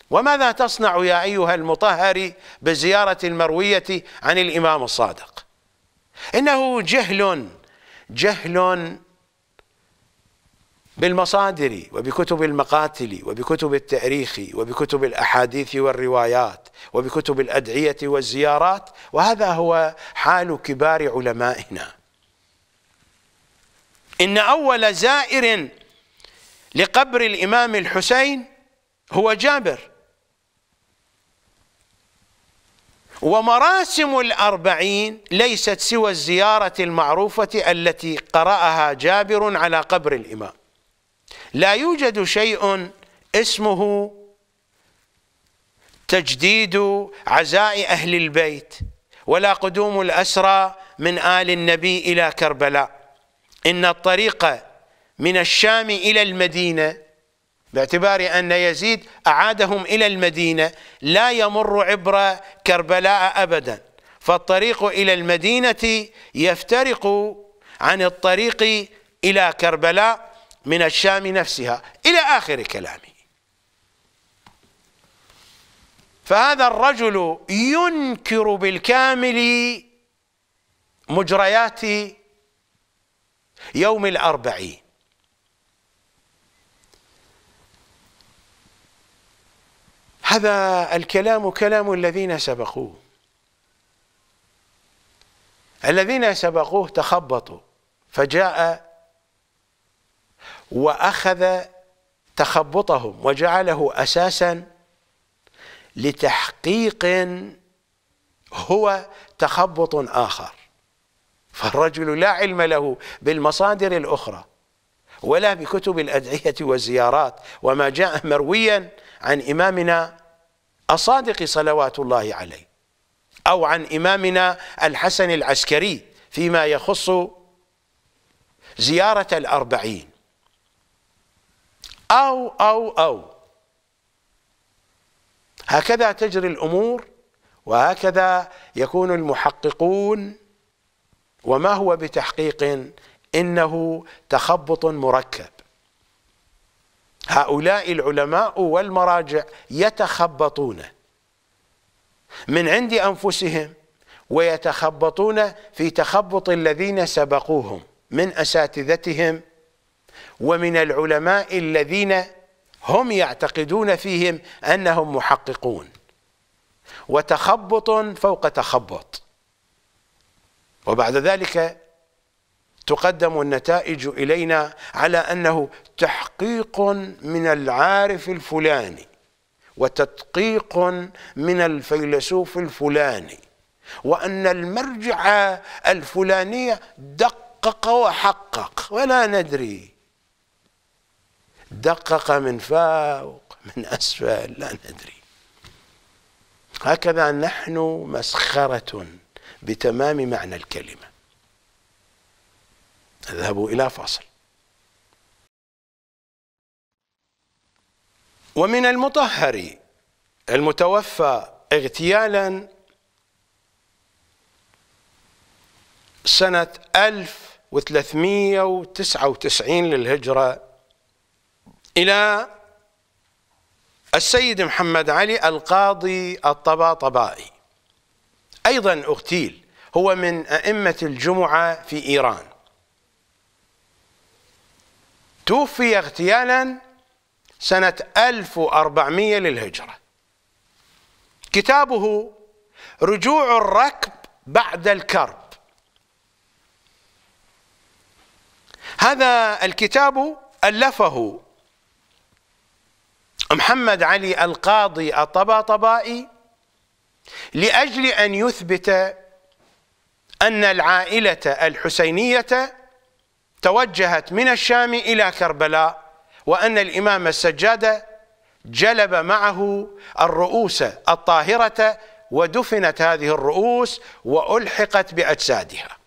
وماذا تصنع يا أيها المطهر بالزيارة المروية عن الإمام الصادق؟ إنه جهل بالمصادر وبكتب المقاتل وبكتب التاريخ وبكتب الأحاديث والروايات وبكتب الأدعية والزيارات، وهذا هو حال كبار علمائنا. إن أول زائر لقبر الإمام الحسين هو جابر، ومراسم الأربعين ليست سوى الزيارة المعروفة التي قرأها جابر على قبر الإمام. لا يوجد شيء اسمه تجديد عزاء أهل البيت، ولا قدوم الأسرى من آل النبي إلى كربلاء. إن الطريق من الشام إلى المدينة، باعتبار أن يزيد أعادهم إلى المدينة، لا يمر عبر كربلاء أبدا، فالطريق إلى المدينة يفترق عن الطريق إلى كربلاء من الشام نفسها، إلى آخر كلامه. فهذا الرجل ينكر بالكامل مجريات يوم الأربعين. هذا الكلام كلام الذين سبقوه، تخبطوا، فجاء وأخذ تخبطهم وجعله أساسا لتحقيق هو تخبط آخر. فالرجل لا علم له بالمصادر الأخرى ولا بكتب الأدعية والزيارات وما جاء مرويا عن إمامنا الصادق صلوات الله عليه، أو عن إمامنا الحسن العسكري فيما يخص زيارة الأربعين، أو هكذا تجري الأمور، وهكذا يكون المحققون. وما هو بتحقيق، إنه تخبط مركب. هؤلاء العلماء والمراجع يتخبطون من عند أنفسهم، ويتخبطون في تخبط الذين سبقوهم من أساتذتهم ومن العلماء الذين هم يعتقدون فيهم أنهم محققون، وتخبط فوق تخبط، وبعد ذلك تقدم النتائج إلينا على أنه تحقيق من العارف الفلاني، وتدقيق من الفيلسوف الفلاني، وأن المرجع الفلانية دقق وحقق، ولا ندري دقق من فوق من أسفل، لا ندري. هكذا نحن مسخرة بتمام معنى الكلمة. اذهبوا إلى فاصل. ومن المطهر المتوفى اغتيالا سنة 1399 للهجرة إلى السيد محمد علي القاضي الطباطبائي أيضا اغتيل، هو من أئمة الجمعة في إيران، توفي اغتيالا سنة 1400 للهجرة. كتابه رجوع الركب بعد الكرب. هذا الكتاب ألفه محمد علي القاضي الطباطبائي لأجل أن يثبت أن العائلة الحسينية توجهت من الشام إلى كربلاء، وأن الإمام السجادة جلب معه الرؤوس الطاهرة، ودفنت هذه الرؤوس وألحقت بأجسادها.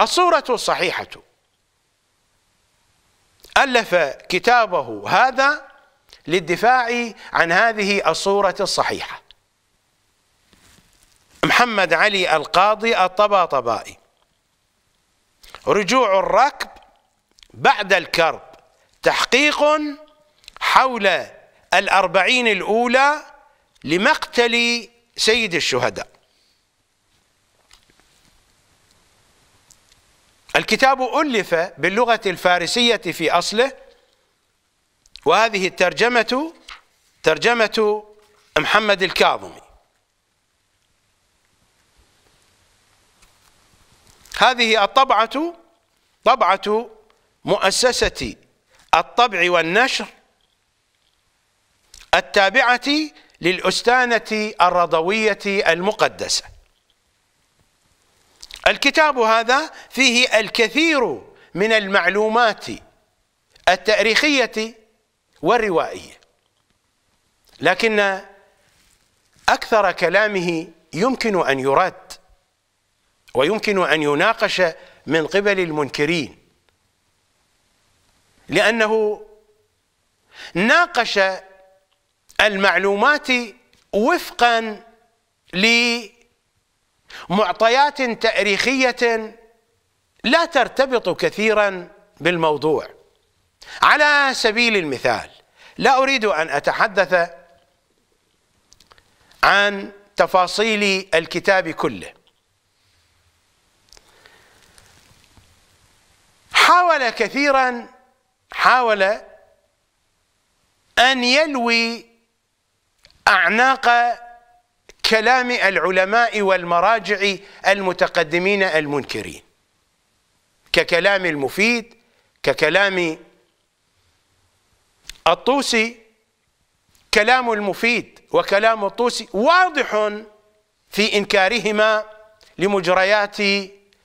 الصورة صحيحة. ألف كتابه هذا للدفاع عن هذه الصورة الصحيحة. محمد علي القاضي الطباطبائي رجوع الركب بعد الكرب، تحقيق حول الأربعين الأولى لمقتل سيد الشهداء. الكتاب ألف باللغة الفارسية في أصله، وهذه الترجمة ترجمة محمد الكاظمي. هذه الطبعة طبعة مؤسسة الطبع والنشر التابعة للأستانة الرضوية المقدسة. الكتاب هذا فيه الكثير من المعلومات التاريخية والروائية، لكن أكثر كلامه يمكن أن يرد ويمكن أن يناقش من قبل المنكرين، لأنه ناقش المعلومات وفقا لمعطيات تاريخية لا ترتبط كثيرا بالموضوع. على سبيل المثال، لا أريد أن أتحدث عن تفاصيل الكتاب كله. حاول أن يلوي أعناق كلام العلماء والمراجع المتقدمين المنكرين، ككلام المفيد، ككلام الطوسي. كلام المفيد وكلام الطوسي واضح في إنكارهما لمجريات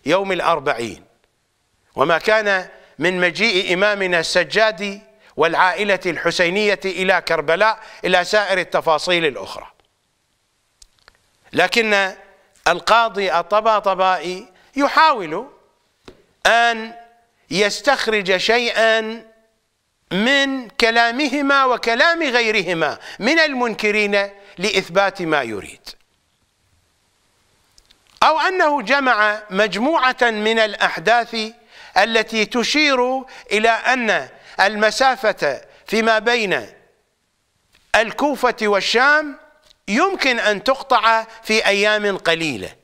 يوم الأربعين، وما كان من مجيء إمامنا السجادي والعائلة الحسينية إلى كربلاء إلى سائر التفاصيل الأخرى. لكن القاضي الطباطبائي يحاول أن يستخرج شيئا من كلامهما وكلام غيرهما من المنكرين لإثبات ما يريد، أو أنه جمع مجموعة من الأحداث التي تشير إلى أن المسافة فيما بين الكوفة والشام يمكن أن تقطع في أيام قليلة،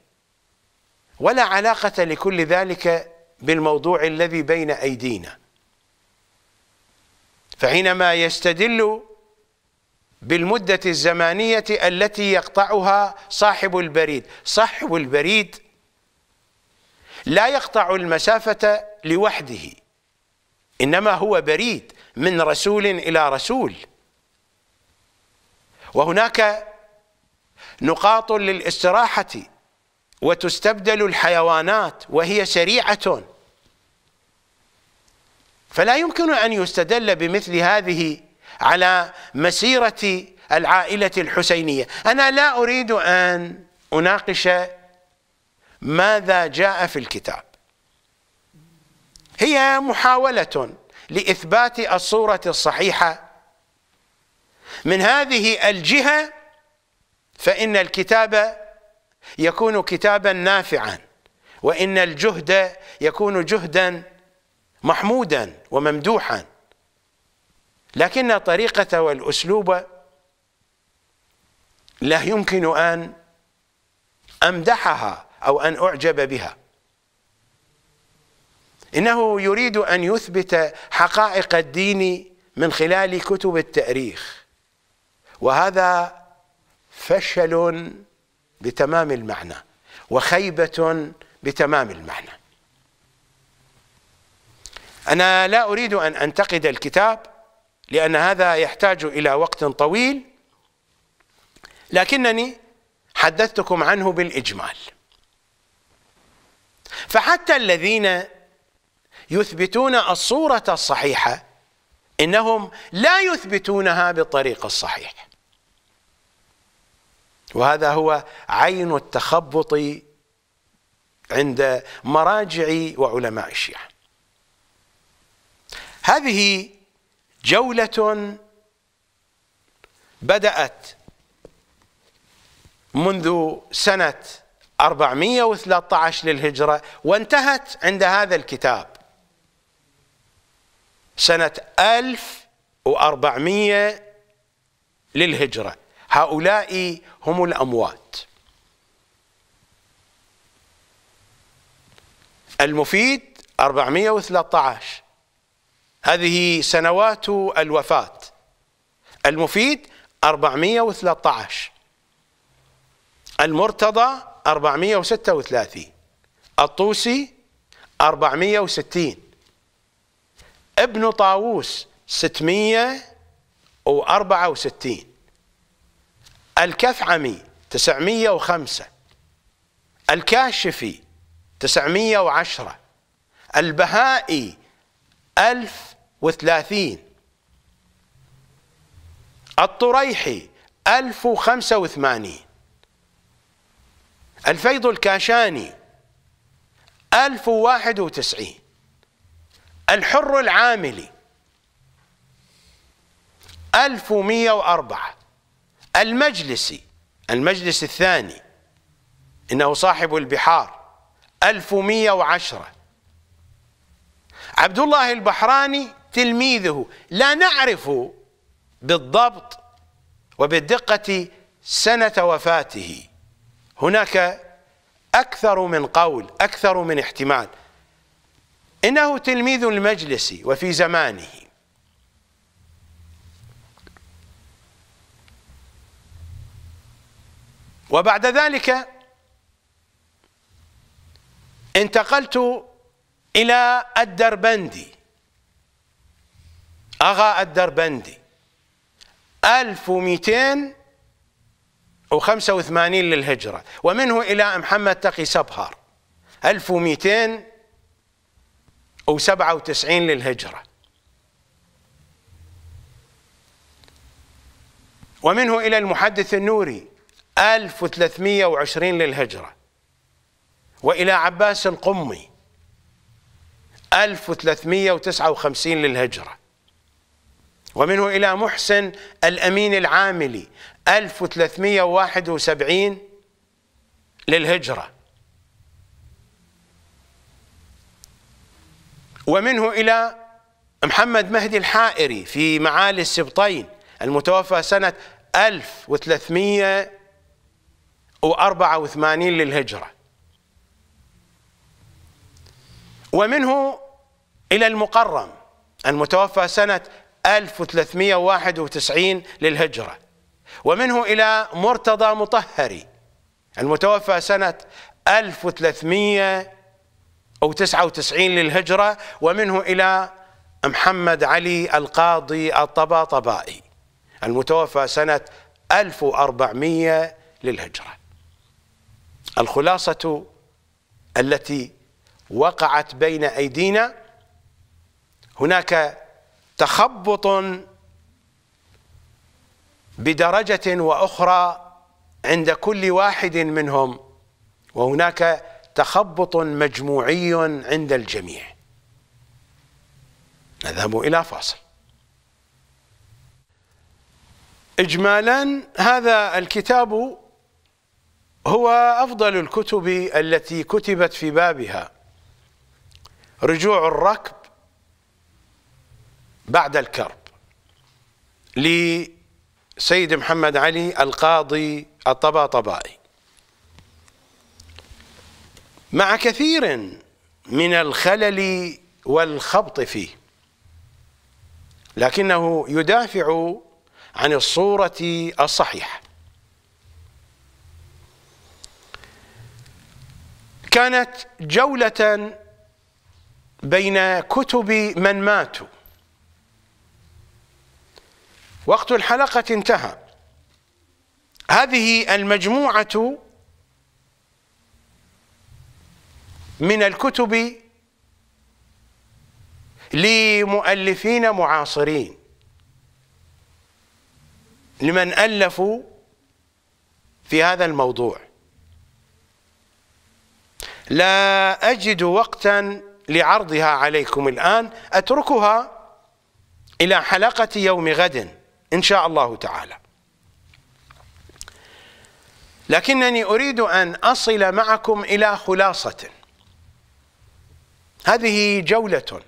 ولا علاقة لكل ذلك بالموضوع الذي بين أيدينا. فحينما يستدل بالمدة الزمانية التي يقطعها صاحب البريد، صاحب البريد لا يقطع المسافة لوحده، إنما هو بريد من رسول إلى رسول. وهناك نقاط للاستراحة وتستبدل الحيوانات وهي سريعة، فلا يمكن أن يستدل بمثل هذه على مسيرة العائلة الحسينية. أنا لا أريد أن أناقش ماذا جاء في الكتاب، هي محاولة لإثبات الصورة الصحيحة من هذه الجهة. فإن الكتاب يكون كتابا نافعا، وإن الجهد يكون جهدا محمودا وممدوحا. لكن طريقته والأسلوب لا يمكن أن أمدحها أو أن أعجب بها. إنه يريد أن يثبت حقائق الدين من خلال كتب التاريخ، وهذا فشل بتمام المعنى وخيبة بتمام المعنى. أنا لا أريد أن أنتقد الكتاب لأن هذا يحتاج إلى وقت طويل، لكنني حدثتكم عنه بالإجمال. فحتى الذين يثبتون الصورة الصحيحة إنهم لا يثبتونها بالطريق الصحيح، وهذا هو عين التخبط عند مراجع وعلماء الشيعة. هذه جولة بدأت منذ سنة 413 للهجرة وانتهت عند هذا الكتاب سنة 1400 للهجرة. هؤلاء هم الأموات. المفيد 413، هذه سنوات الوفاة. المفيد 413، المرتضى 436، الطوسي 460، ابن طاووس 664، الكثعمي 905، الكاشفي 910، البهائي 1030، الطريحي 1085، الفيض الكاشاني 1091، الحر العاملي 1104، المجلس الثاني إنه صاحب البحار 1110، عبد الله البحراني تلميذه. لا نعرف بالضبط وبالدقة سنة وفاته، هناك أكثر من قول، أكثر من احتمال. إنه تلميذ المجلس وفي زمانه. وبعد ذلك انتقلت إلى الدربندي، أغا الدربندي 1285 للهجرة، ومنه إلى محمد تقي سبهر 1297 للهجرة، ومنه إلى المحدث النوري 1320 للهجرة، وإلى عباس القمي 1359 للهجرة، ومنه إلى محسن الأمين العاملي 1371 للهجرة، ومنه إلى محمد مهدي الحائري في معالي السبطين المتوفى سنة 1384 للهجرة، ومنه إلى المقرم المتوفى سنة 1391 للهجرة، ومنه إلى مرتضى مطهري المتوفى سنة 1399 للهجرة، ومنه إلى محمد علي القاضي الطباطبائي المتوفى سنة 1400 للهجرة. الخلاصة التي وقعت بين أيدينا: هناك تخبط بدرجة وأخرى عند كل واحد منهم، وهناك تخبط مجموعي عند الجميع. نذهب إلى فاصل. إجمالا، هذا الكتاب هو أفضل الكتب التي كتبت في بابها رجوع الركب بعد الكرب، لسيد محمد علي القاضي الطباطبائي مع كثير من الخلل والخبط فيه، لكنه يدافع عن الصورة الصحيحة. كانت جولة بين كتب من ماتوا. وقت الحلقة انتهى. هذه المجموعة من الكتب لمؤلفين معاصرين، لمن ألفوا في هذا الموضوع. لا أجد وقتا لعرضها عليكم الآن، أتركها إلى حلقة يوم غد إن شاء الله تعالى، لكنني أريد أن أصل معكم إلى خلاصة. هذه جولة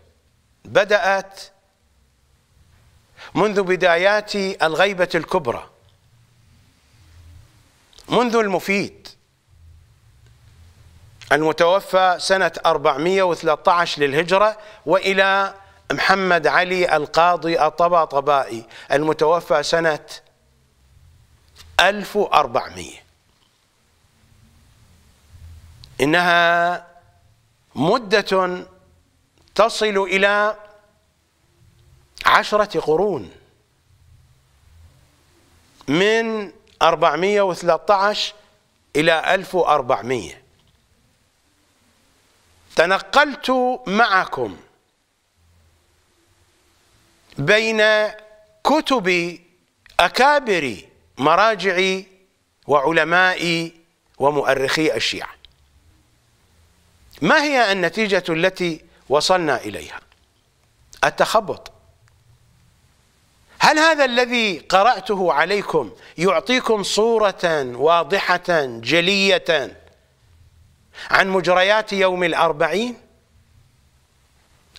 بدأت منذ بدايات الغيبة الكبرى، منذ المفيد المتوفى سنة 413 للهجرة وإلى محمد علي القاضي الطباطبائي المتوفى سنة 1400. إنها مدة تصل إلى 10 قرون، من 413 إلى 1400. تنقلت معكم بين كتب أكابر مراجعي وعلمائي ومؤرخي الشيعة. ما هي النتيجة التي وصلنا إليها؟ التخبط. هل هذا الذي قرأته عليكم يعطيكم صورة واضحة جلية عن مجريات يوم 40؟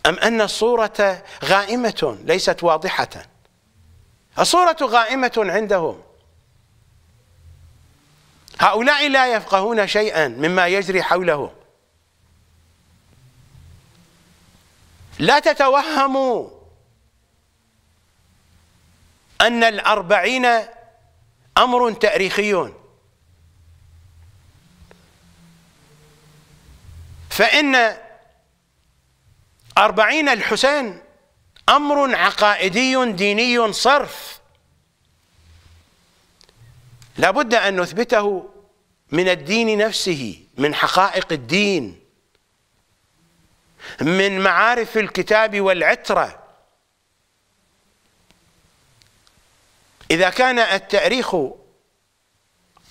أم أن الصورة غائمة ليست واضحة؟ الصورة غائمة عندهم. هؤلاء لا يفقهون شيئا مما يجري حولهم. لا تتوهموا أن 40 أمر تاريخي، فإن 40 الحسين أمر عقائدي ديني صرف، لابد أن نثبته من الدين نفسه، من حقائق الدين، من معارف الكتاب والعترة. إذا كان التاريخ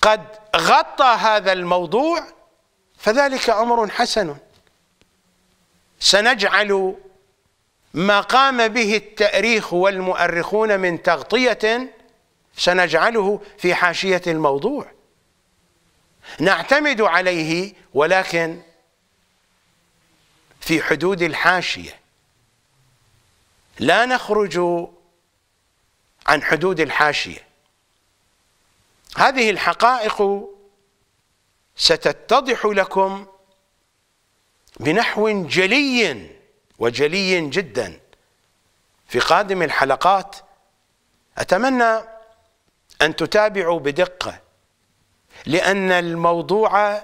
قد غطى هذا الموضوع فذلك أمر حسن. سنجعل ما قام به التاريخ والمؤرخون من تغطية سنجعله في حاشية الموضوع، نعتمد عليه ولكن في حدود الحاشية، لا نخرج عن حدود الحاشية. هذه الحقائق ستتضح لكم بنحو جلي وجلي جدا في قادم الحلقات. أتمنى أن تتابعوا بدقة، لأن الموضوع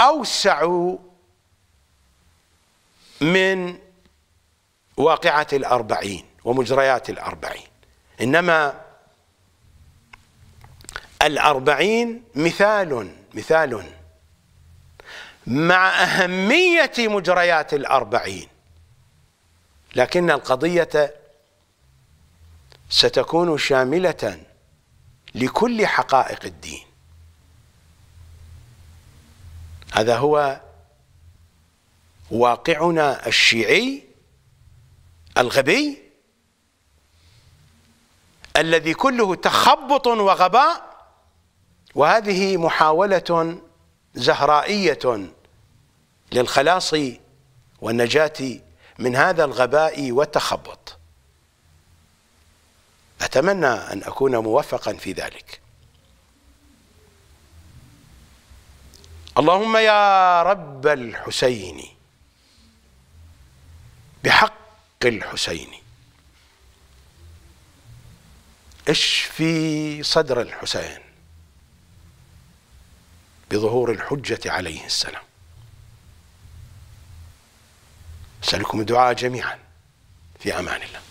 أوسع من واقعة 40 ومجريات 40. إنما 40 مثال مع أهمية مجريات 40، لكن القضية ستكون شاملة لكل حقائق الدين. هذا هو واقعنا الشيعي الغبي الذي كله تخبط وغباء، وهذه محاولة زهرائية للخلاص والنجاة من هذا الغباء والتخبط. أتمنى أن أكون موفقا في ذلك. اللهم يا رب الحسين بحق الحسين اشفي صدر الحسين بظهور الحجة عليه السلام. أسألكم الدعاء جميعا، في أمان الله.